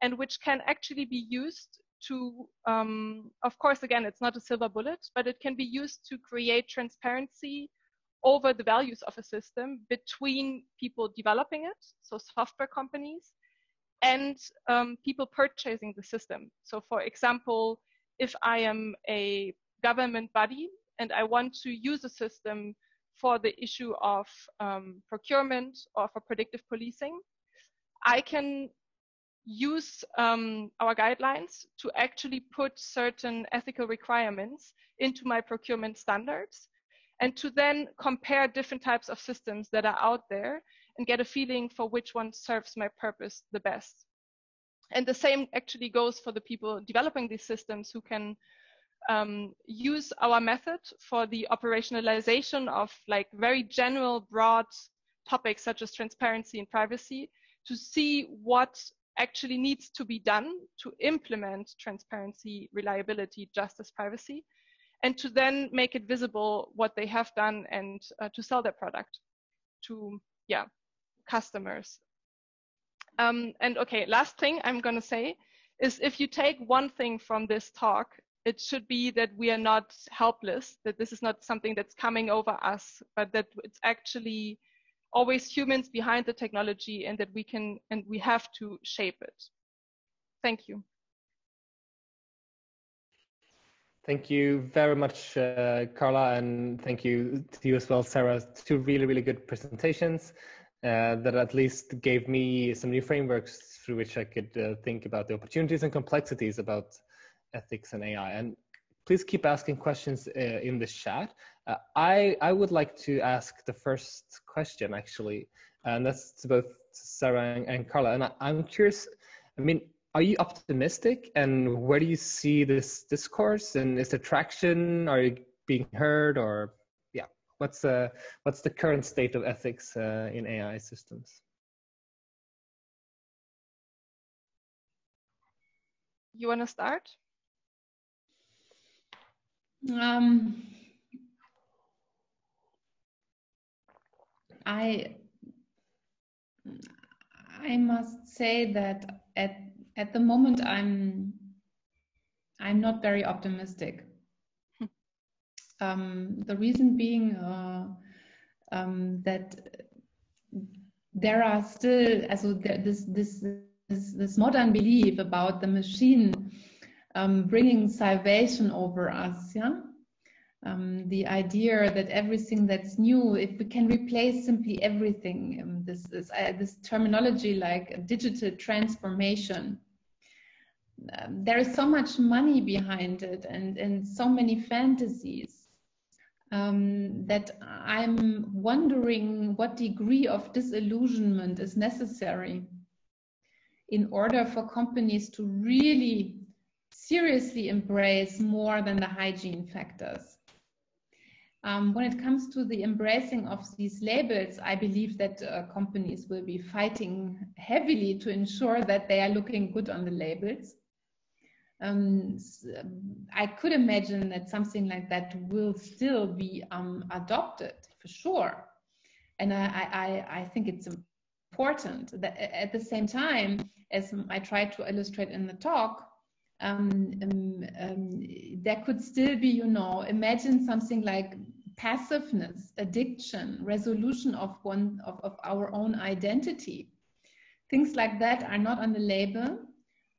and which can actually be used to, um, of course, again, it's not a silver bullet, but it can be used to create transparency over the values of a system between people developing it, so software companies, and um, people purchasing the system. So for example, if I am a government body and I want to use a system for the issue of um, procurement or for predictive policing, I can use um, our guidelines to actually put certain ethical requirements into my procurement standards, and to then compare different types of systems that are out there and get a feeling for which one serves my purpose the best. And the same actually goes for the people developing these systems, who can um, use our method for the operationalization of like very general, broad topics such as transparency and privacy, to see what actually needs to be done to implement transparency, reliability, justice, privacy, and to then make it visible what they have done and uh, to sell their product to yeah, customers. Um, and okay, last thing I'm gonna say is, if you take one thing from this talk, it should be that we are not helpless, that this is not something that's coming over us, but that it's actually always humans behind the technology, and that we can and we have to shape it. Thank you. Thank you very much, uh, Carla, and thank you to you as well, Sarah. Two really, really good presentations uh, that at least gave me some new frameworks through which I could uh, think about the opportunities and complexities about ethics and A I. And please keep asking questions uh, in the chat. Uh, I, I would like to ask the first question, actually, and that's to both Sarah and, and Carla. And I, I'm curious, I mean, are you optimistic, and where do you see this discourse, and is there traction? Are you being heard, or yeah, what's uh, what's the current state of ethics uh, in A I systems? You want to start? Um, I I must say that at At the moment, I'm I'm not very optimistic. Um, the reason being uh, um, that there are still, also this this this this modern belief about the machine um, bringing salvation over us. Yeah, um, the idea that everything that's new, if we can replace simply everything, um, this this, uh, this terminology like digital transformation. Um, there is so much money behind it, and, and so many fantasies um, that I'm wondering what degree of disillusionment is necessary in order for companies to really seriously embrace more than the hygiene factors. Um, when it comes to the embracing of these labels, I believe that uh, companies will be fighting heavily to ensure that they are looking good on the labels. Um, I could imagine that something like that will still be um, adopted for sure. And I, I, I think it's important that at the same time, as I tried to illustrate in the talk, um, um, um, there could still be, you know, imagine something like passiveness, addiction, resolution of one of, of our own identity. Things like that are not on the label,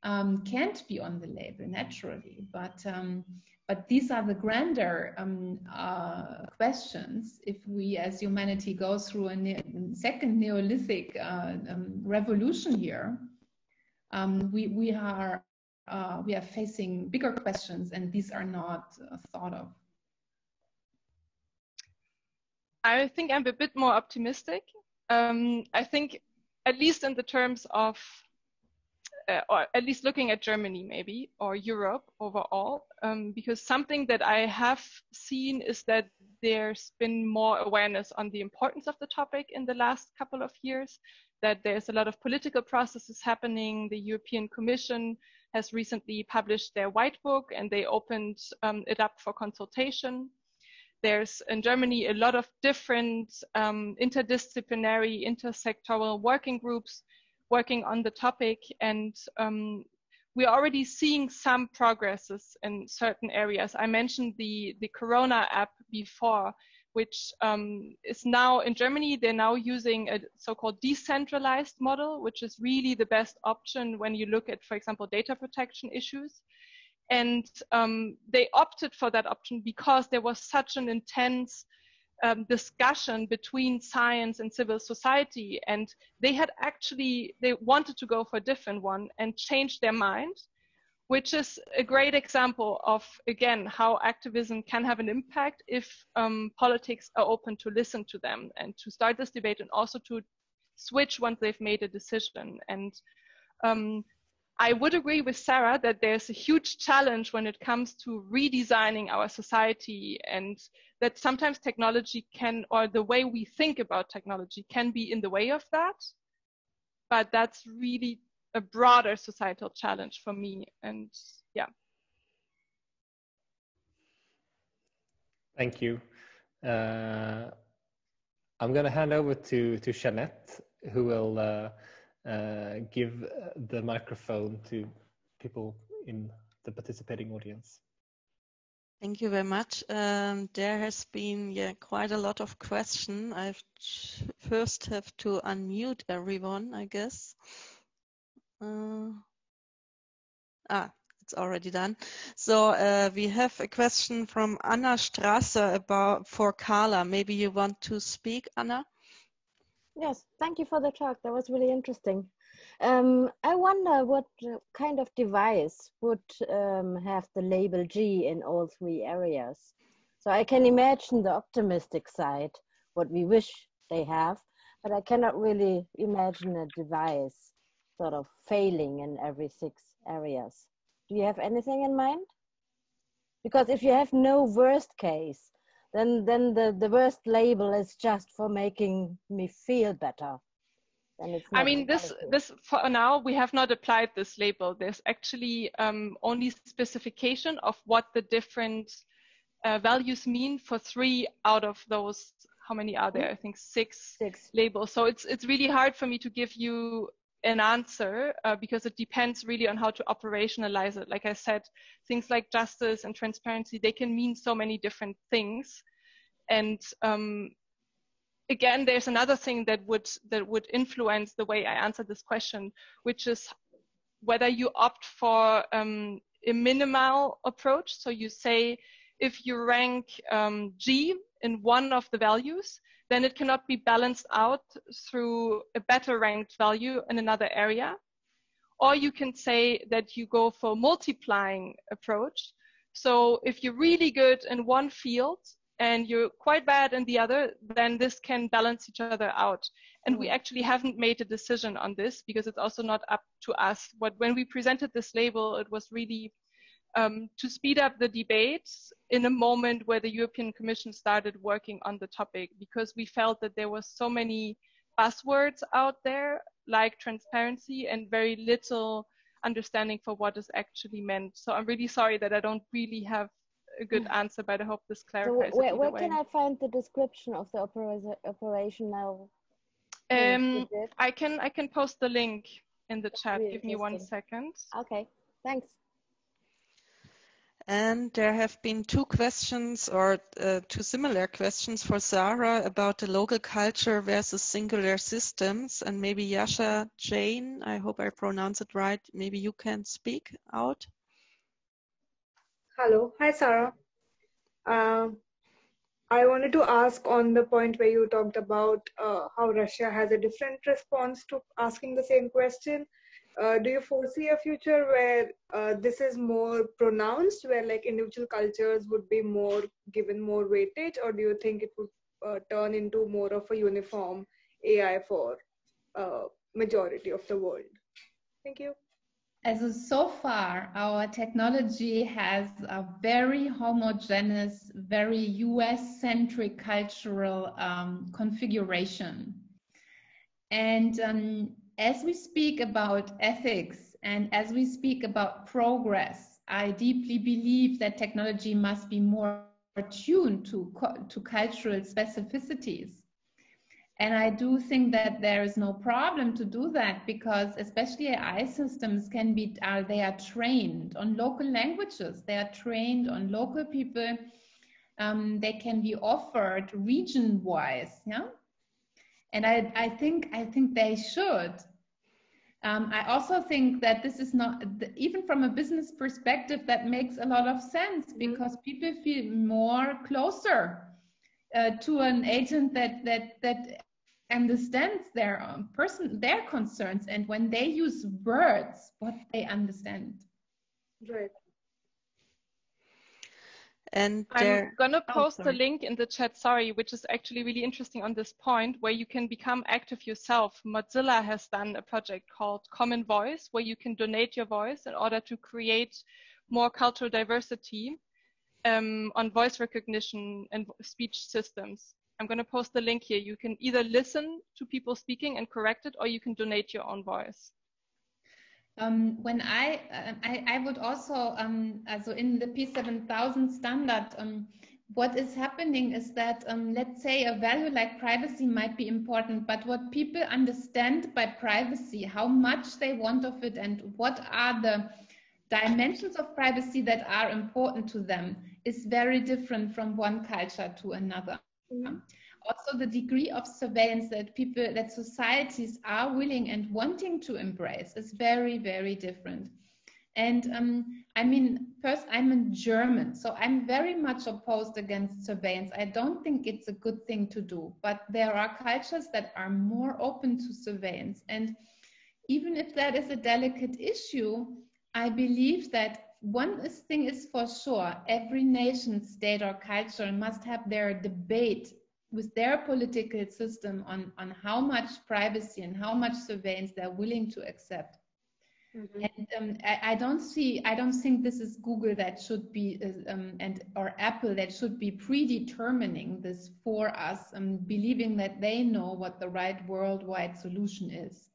um, can't be on the label naturally, but um, but these are the grander um, uh, questions if we as humanity go through a ne second Neolithic uh, um, revolution here. Um, we, we, are, uh, we are facing bigger questions, and these are not uh, thought of. I think I'm a bit more optimistic. Um, I think at least in the terms of, uh, or at least looking at Germany maybe, or Europe overall, um, because something that I have seen is that there's been more awareness on the importance of the topic in the last couple of years, that there's a lot of political processes happening. The European Commission has recently published their white book, and they opened um, it up for consultation. There's in Germany a lot of different um, interdisciplinary, intersectoral working groups working on the topic, and um, we're already seeing some progresses in certain areas. I mentioned the, the Corona app before, which um, is now in Germany, they're now using a so-called decentralized model, which is really the best option when you look at, for example, data protection issues. And um, they opted for that option because there was such an intense um, discussion between science and civil society, and they had actually, they wanted to go for a different one and change their mind, which is a great example of, again, how activism can have an impact if um, politics are open to listen to them and to start this debate, and also to switch once they've made a decision. And um, I would agree with Sarah that there's a huge challenge when it comes to redesigning our society, and that sometimes technology can, or the way we think about technology can be in the way of that. But that's really a broader societal challenge for me. And yeah. Thank you. Uh, I'm going to hand over to, to Jeanette, who will uh, Uh, give the microphone to people in the participating audience. Thank you very much. Um, there has been yeah, quite a lot of questions. I first have to unmute everyone, I guess. Uh, ah, it's already done. So uh, we have a question from Anna Strasser about for Carla. Maybe you want to speak, Anna? Yes, thank you for the talk. That was really interesting. Um, I wonder what kind of device would um, have the label G in all three areas. So I can imagine the optimistic side, what we wish they have, but I cannot really imagine a device sort of failing in every six areas. Do you have anything in mind? Because if you have no worst case, then then the, the worst label is just for making me feel better. And it's I mean, this, this for now, we have not applied this label. There's actually um, only specification of what the different uh, values mean for three out of those, how many are there? I think six, six. labels. So it's, it's really hard for me to give you an answer uh, because it depends really on how to operationalize it. Like I said, things like justice and transparency, they can mean so many different things. And um, again, there's another thing that would, that would influence the way I answer this question, which is whether you opt for um, a minimal approach. So you say, if you rank um, G in one of the values, then it cannot be balanced out through a better ranked value in another area. Or you can say that you go for multiplying approach. So if you're really good in one field and you're quite bad in the other, then this can balance each other out. And we actually haven't made a decision on this because it's also not up to us. But when we presented this label, it was really Um, to speed up the debate in a moment where the European Commission started working on the topic, because we felt that there were so many buzzwords out there like transparency and very little understanding for what is actually meant. So I'm really sorry that I don't really have a good answer, but I hope this clarifies. So where, where can I find the description of the oper operation now? Um, I can I can post the link in the chat. Give me one second. Okay, thanks. And there have been two questions or uh, two similar questions for Sarah about the local culture versus singular systems. And maybe Yasha Jane, I hope I pronounce it right. Maybe you can speak out. Hello. Hi, Sarah. Uh, I wanted to ask on the point where you talked about uh, how Russia has a different response to asking the same question. Uh, do you foresee a future where uh, this is more pronounced, where like individual cultures would be more given more weightage, or do you think it would uh, turn into more of a uniform A I for uh, majority of the world? Thank you. As so far, our technology has a very homogeneous, very U S-centric cultural um, configuration. And um, as we speak about ethics and as we speak about progress, I deeply believe that technology must be more attuned to, to cultural specificities. And I do think that there is no problem to do that, because especially A I systems can be, are, they are trained on local languages, they are trained on local people, um, they can be offered region-wise, yeah? And I, I think I think they should. Um, I also think that this is not, even from a business perspective, that makes a lot of sense, because people feel more closer uh, to an agent that that that understands their own person, their concerns, and when they use words, what they understand. Right. And I'm going to post a link in the chat, sorry, which is actually really interesting on this point, where you can become active yourself. Mozilla has done a project called Common Voice, where you can donate your voice in order to create more cultural diversity um, on voice recognition and speech systems. I'm going to post the link here. You can either listen to people speaking and correct it, or you can donate your own voice. Um, when I, uh, I, I would also, um, also in the P seven thousand standard, um, what is happening is that, um, let's say a value like privacy might be important, but what people understand by privacy, how much they want of it, and what are the dimensions of privacy that are important to them, is very different from one culture to another. Mm-hmm. Also, the degree of surveillance that people, that societies are willing and wanting to embrace is very, very different. And um, I mean, first, I'm a German, so I'm very much opposed against surveillance. I don't think it's a good thing to do, but there are cultures that are more open to surveillance. And even if that is a delicate issue, I believe that one thing is for sure, every nation, state or culture must have their debate with their political system on, on how much privacy and how much surveillance they're willing to accept. Mm-hmm. And um, I, I don't see, I don't think this is Google that should be, uh, um, and or Apple that should be predetermining this for us, um, believing that they know what the right worldwide solution is.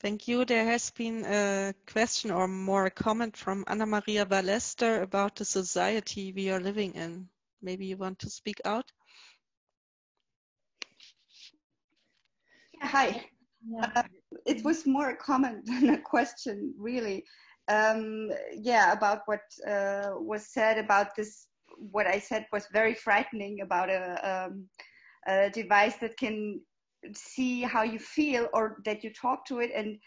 Thank you. There has been a question, or more a comment, from Anna Maria Ballester about the society we are living in. Maybe you want to speak out? Yeah, hi. Yeah. Uh, it was more a comment than a question, really. Um, yeah, about what uh, was said about this. What I said was very frightening about a, um, a device that can see how you feel, or that you talk to it and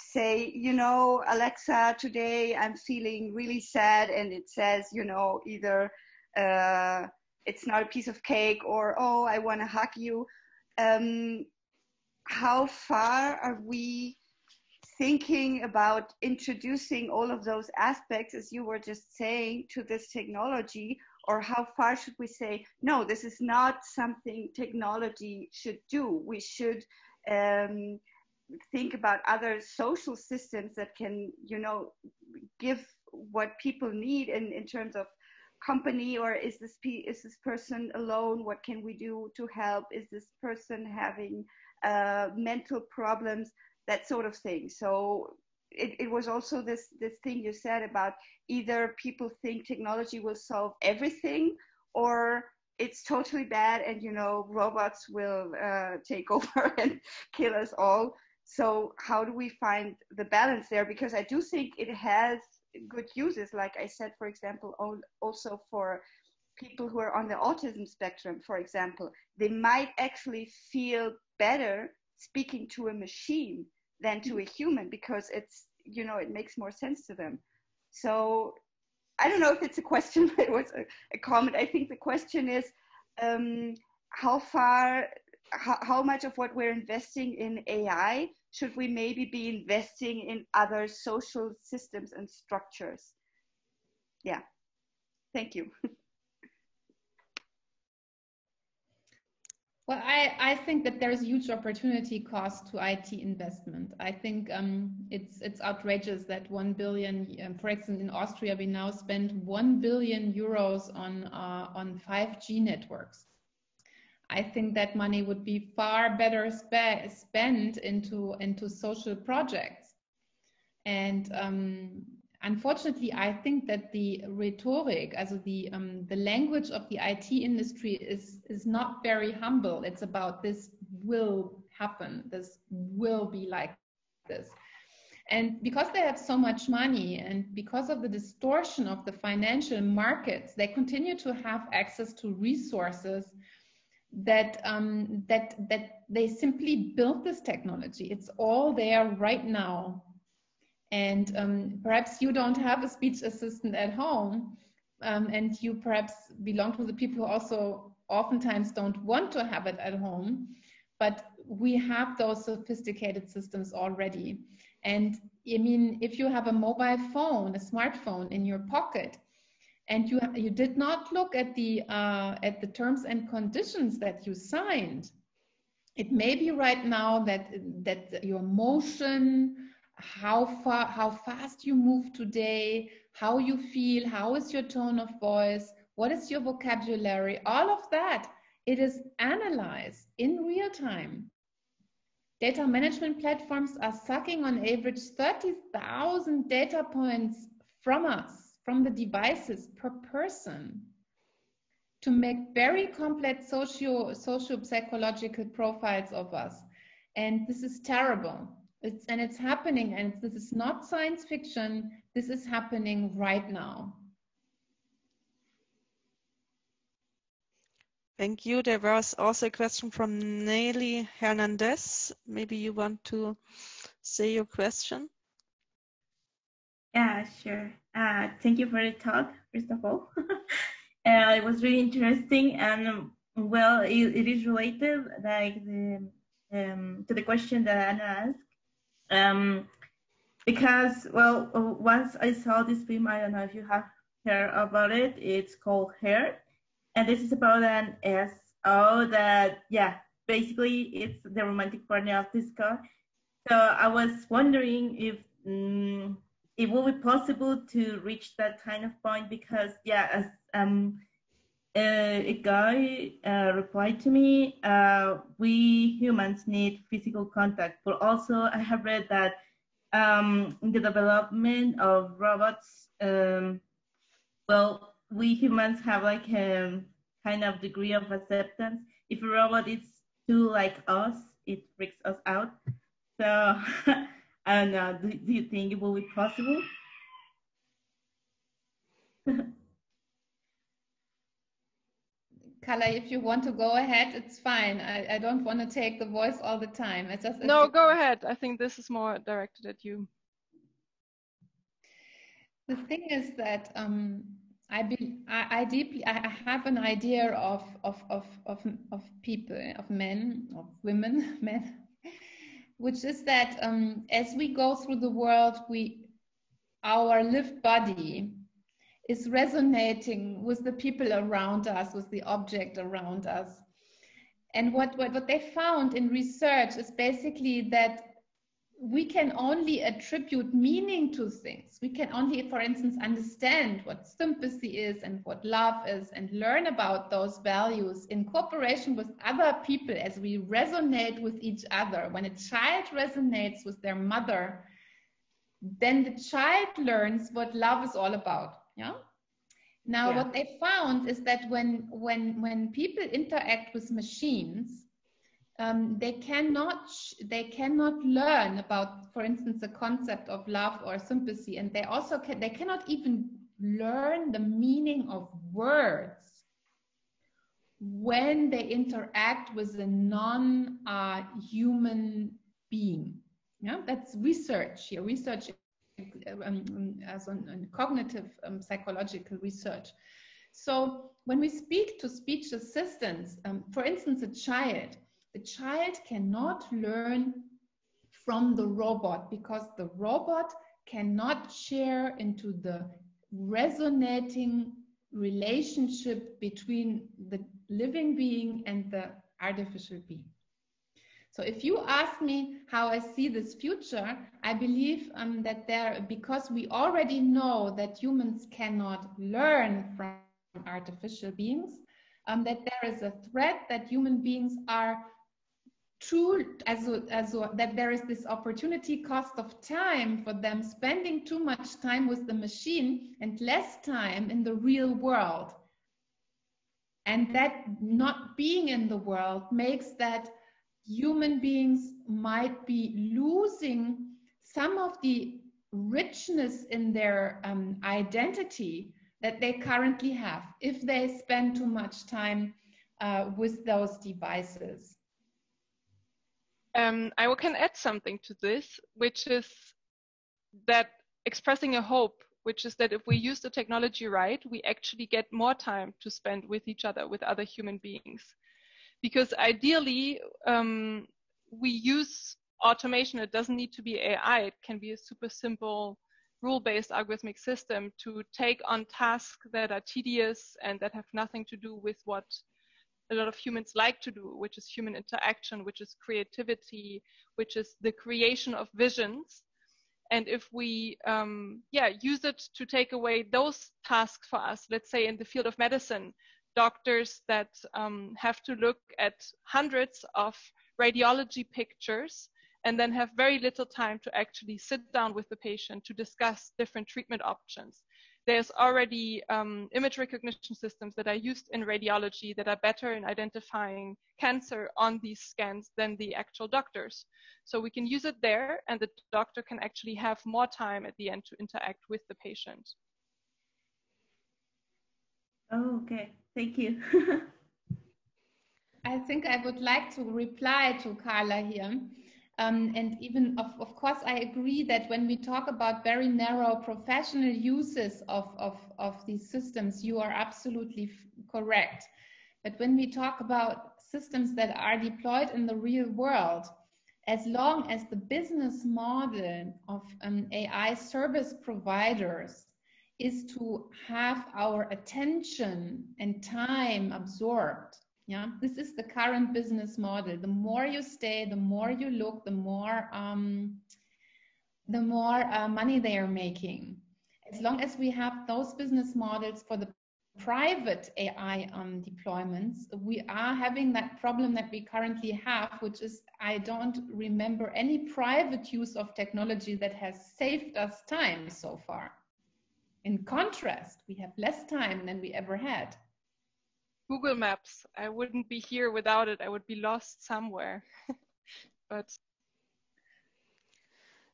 say, you know, Alexa, today I'm feeling really sad, and it says, you know, either uh, it's not a piece of cake, or, oh, I want to hug you. Um, how far are we thinking about introducing all of those aspects, as you were just saying, to this technology? Or how far should we say, no, this is not something technology should do. We should um, think about other social systems that can, you know, give what people need in, in terms of company, or is this, pe is this person alone? What can we do to help? Is this person having uh, mental problems? That sort of thing. So It, it was also this, this thing you said about either people think technology will solve everything, or it's totally bad and, you know, robots will uh, take over and kill us all. So how do we find the balance there? Because I do think it has good uses, like I said, for example, also for people who are on the autism spectrum, for example, they might actually feel better speaking to a machine than to a human, because it's, you know, it makes more sense to them. So I don't know if it's a question, but it was a, a comment. I think the question is um, how far, how, how much of what we're investing in A I should we maybe be investing in other social systems and structures? Yeah, thank you. Well, I, I think that there's huge opportunity cost to I T investment. I think um, it's it's outrageous that one billion, um, for example, in Austria, we now spend one billion euros on uh, on five G networks. I think that money would be far better spe spent into into social projects. And um, unfortunately, I think that the rhetoric, also the um, the language of the I T industry is is not very humble. It's about this will happen, this will be like this. And because they have so much money and because of the distortion of the financial markets, they continue to have access to resources that um, that that they simply built this technology. It's all there right now. And um, perhaps you don't have a speech assistant at home, um, and you perhaps belong to the people who also oftentimes don't want to have it at home, but we have those sophisticated systems already. And I mean, if you have a mobile phone, a smartphone in your pocket, and you, you did not look at the, uh, at the terms and conditions that you signed, it may be right now that, that your motion, how far, how fast you move today, how you feel, how is your tone of voice, what is your vocabulary, all of that, it is analyzed in real time. Data management platforms are sucking on average thirty thousand data points from us, from the devices per person, to make very complex socio, socio-psychological profiles of us. And this is terrible. It's, and it's happening, and this is not science fiction. This is happening right now. Thank you. There was also a question from Nelly Hernandez. Maybe you want to say your question? Yeah, sure. Uh, thank you for the talk, first of all. uh, it was really interesting, and um, well, it, it is related, like the, um, to the question that Anna asked. Um, because, well, once I saw this film, I don't know if you have heard about it, it's called Hair, and this is about an S O that, yeah, basically it's the romantic partner of this guy. So I was wondering if um, it will be possible to reach that kind of point, because, yeah, as um, uh, a guy uh, replied to me, uh, we humans need physical contact, but also I have read that um, in the development of robots, um, well, we humans have like a kind of degree of acceptance. If a robot is too like us, it freaks us out. So I don't know, do, do you think it will be possible? Carla, if you want to go ahead, it's fine. I, I don't want to take the voice all the time. It's just, it's no, go ahead. I think this is more directed at you. The thing is that um, I, be, I, I deeply, I have an idea of of of of of people, of men, of women, men, which is that um, as we go through the world, we, our lived body is resonating with the people around us, with the object around us. And what, what, what they found in research is basically that we can only attribute meaning to things. We can only, for instance, understand what sympathy is and what love is, and learn about those values in cooperation with other people as we resonate with each other. When a child resonates with their mother, then the child learns what love is all about. Yeah. Now, yeah. What they found is that when when when people interact with machines, um, they cannot they cannot learn about, for instance, the concept of love or sympathy, and they also can, they cannot even learn the meaning of words when they interact with a non uh, human being. Yeah, that's research here, research um, as on, on cognitive um, psychological research. So when we speak to speech assistants, um, for instance, a child, the child cannot learn from the robot because the robot cannot share into the resonating relationship between the living being and the artificial being. So if you ask me how I see this future, I believe um, that there, because we already know that humans cannot learn from artificial beings, um, that there is a threat that human beings are too, as a, as a, that there is this opportunity cost of time for them spending too much time with the machine and less time in the real world. And that not being in the world makes that human beings might be losing some of the richness in their um, identity that they currently have if they spend too much time uh, with those devices. Um, I can add something to this, which is that expressing a hope, which is that if we use the technology right, we actually get more time to spend with each other, with other human beings. Because ideally, um, we use automation. It doesn't need to be A I. It can be a super simple rule-based algorithmic system to take on tasks that are tedious and that have nothing to do with what a lot of humans like to do, which is human interaction, which is creativity, which is the creation of visions. And if we um, yeah, use it to take away those tasks for us, let's say in the field of medicine, doctors that um, have to look at hundreds of radiology pictures and then have very little time to actually sit down with the patient to discuss different treatment options. There's already um, image recognition systems that are used in radiology that are better in identifying cancer on these scans than the actual doctors. So we can use it there, and the doctor can actually have more time at the end to interact with the patient. Oh, okay. Thank you. I think I would like to reply to Carla here. Um, and even, of, of course, I agree that when we talk about very narrow professional uses of, of, of these systems, you are absolutely correct. But when we talk about systems that are deployed in the real world, as long as the business model of um, A I service providers is to have our attention and time absorbed, yeah, this is the current business model. The more you stay, the more you look, the more um, the more uh, money they are making. As long as we have those business models for the private A I um, deployments, we are having that problem that we currently have, which is I don't remember any private use of technology that has saved us time so far. In contrast, we have less time than we ever had. Google Maps. I wouldn't be here without it. I would be lost somewhere. But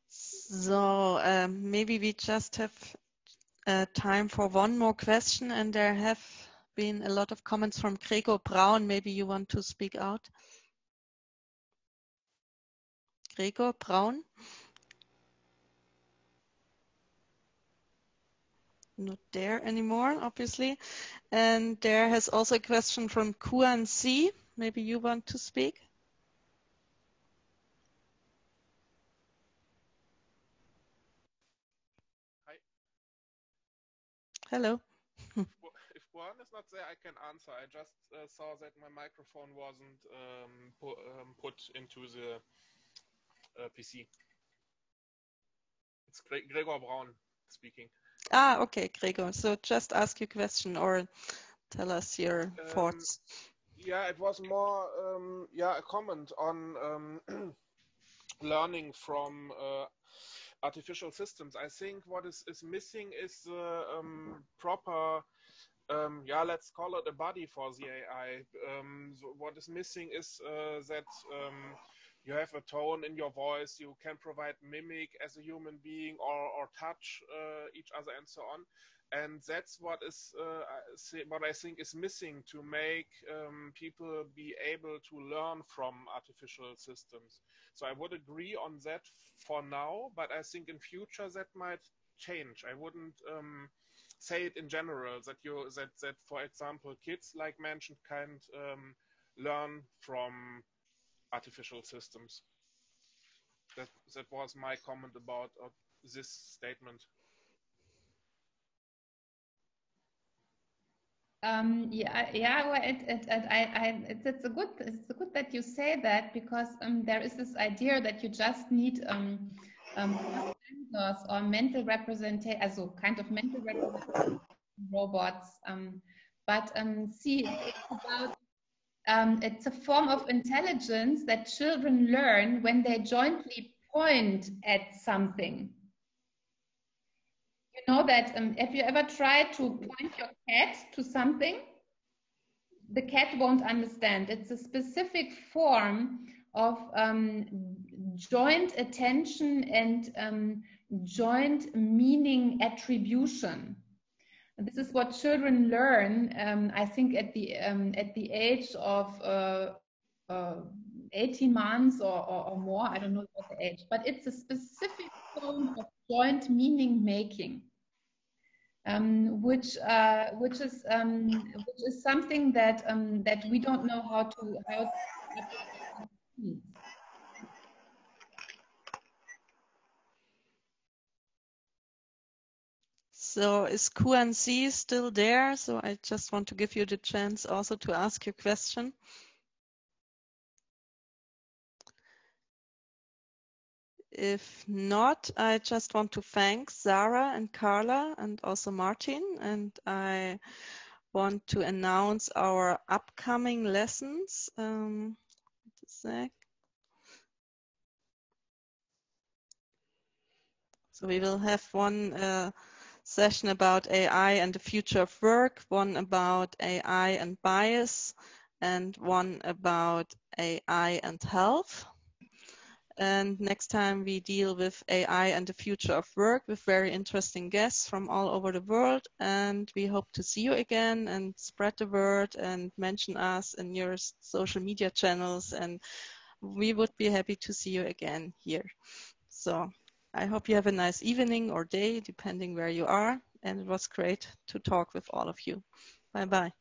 so uh, maybe we just have uh, time for one more question, and there have been a lot of comments from Gregor Braun. Maybe you want to speak out. Gregor Braun? Not there anymore, obviously. And there has also a question from Kuan C. Maybe you want to speak? Hi. Hello. If Kuan is not there, I can answer. I just uh, saw that my microphone wasn't um, pu um, put into the uh, P C. It's Gre Gregor Braun speaking. Ah, okay, Gregor. So just ask your question or tell us your um, thoughts. Yeah, it was more um, yeah, a comment on um, learning from uh, artificial systems. I think what is, is missing is the um, proper um, yeah, let's call it a body for the A I. Um, so what is missing is uh, that um, you have a tone in your voice, you can provide mimic as a human being, or, or touch uh, each other and so on. And that's what is uh, what I think is missing to make um, people be able to learn from artificial systems. So I would agree on that for now, but I think in future that might change. I wouldn't um, say it in general that you that that for example kids, like mentioned, can't um, learn from artificial systems. That that was my comment about uh, this statement. Um, yeah, yeah. Well, it, it, it, I, I, it, it's a good, it's a good that you say that, because um, there is this idea that you just need um, um, sensors or mental representation, also kind of mental representation robots. Um, but um, see, it's about um, it's a form of intelligence that children learn when they jointly point at something. You know that um, if you ever try to point your cat to something, the cat won't understand. It's a specific form of um, joint attention and um, joint meaning attribution. This is what children learn, um, I think, at the um, at the age of uh, uh, eighteen months or, or, or more. I don't know what the age, but it's a specific form of joint meaning making. Um, which uh, which is um, which is something that um, that we don't know how to how. To so is Q and C still there? So I just want to give you the chance also to ask your question. If not, I just want to thank Sarah and Carla and also Martin, and I want to announce our upcoming lessons. Um, wait a sec. So we will have one uh, session about A I and the future of work, one about A I and bias, and one about A I and health. And next time we deal with A I and the future of work with very interesting guests from all over the world. And we hope to see you again, and spread the word and mention us in your social media channels. And we would be happy to see you again here. So I hope you have a nice evening or day, depending where you are. And it was great to talk with all of you. Bye-bye.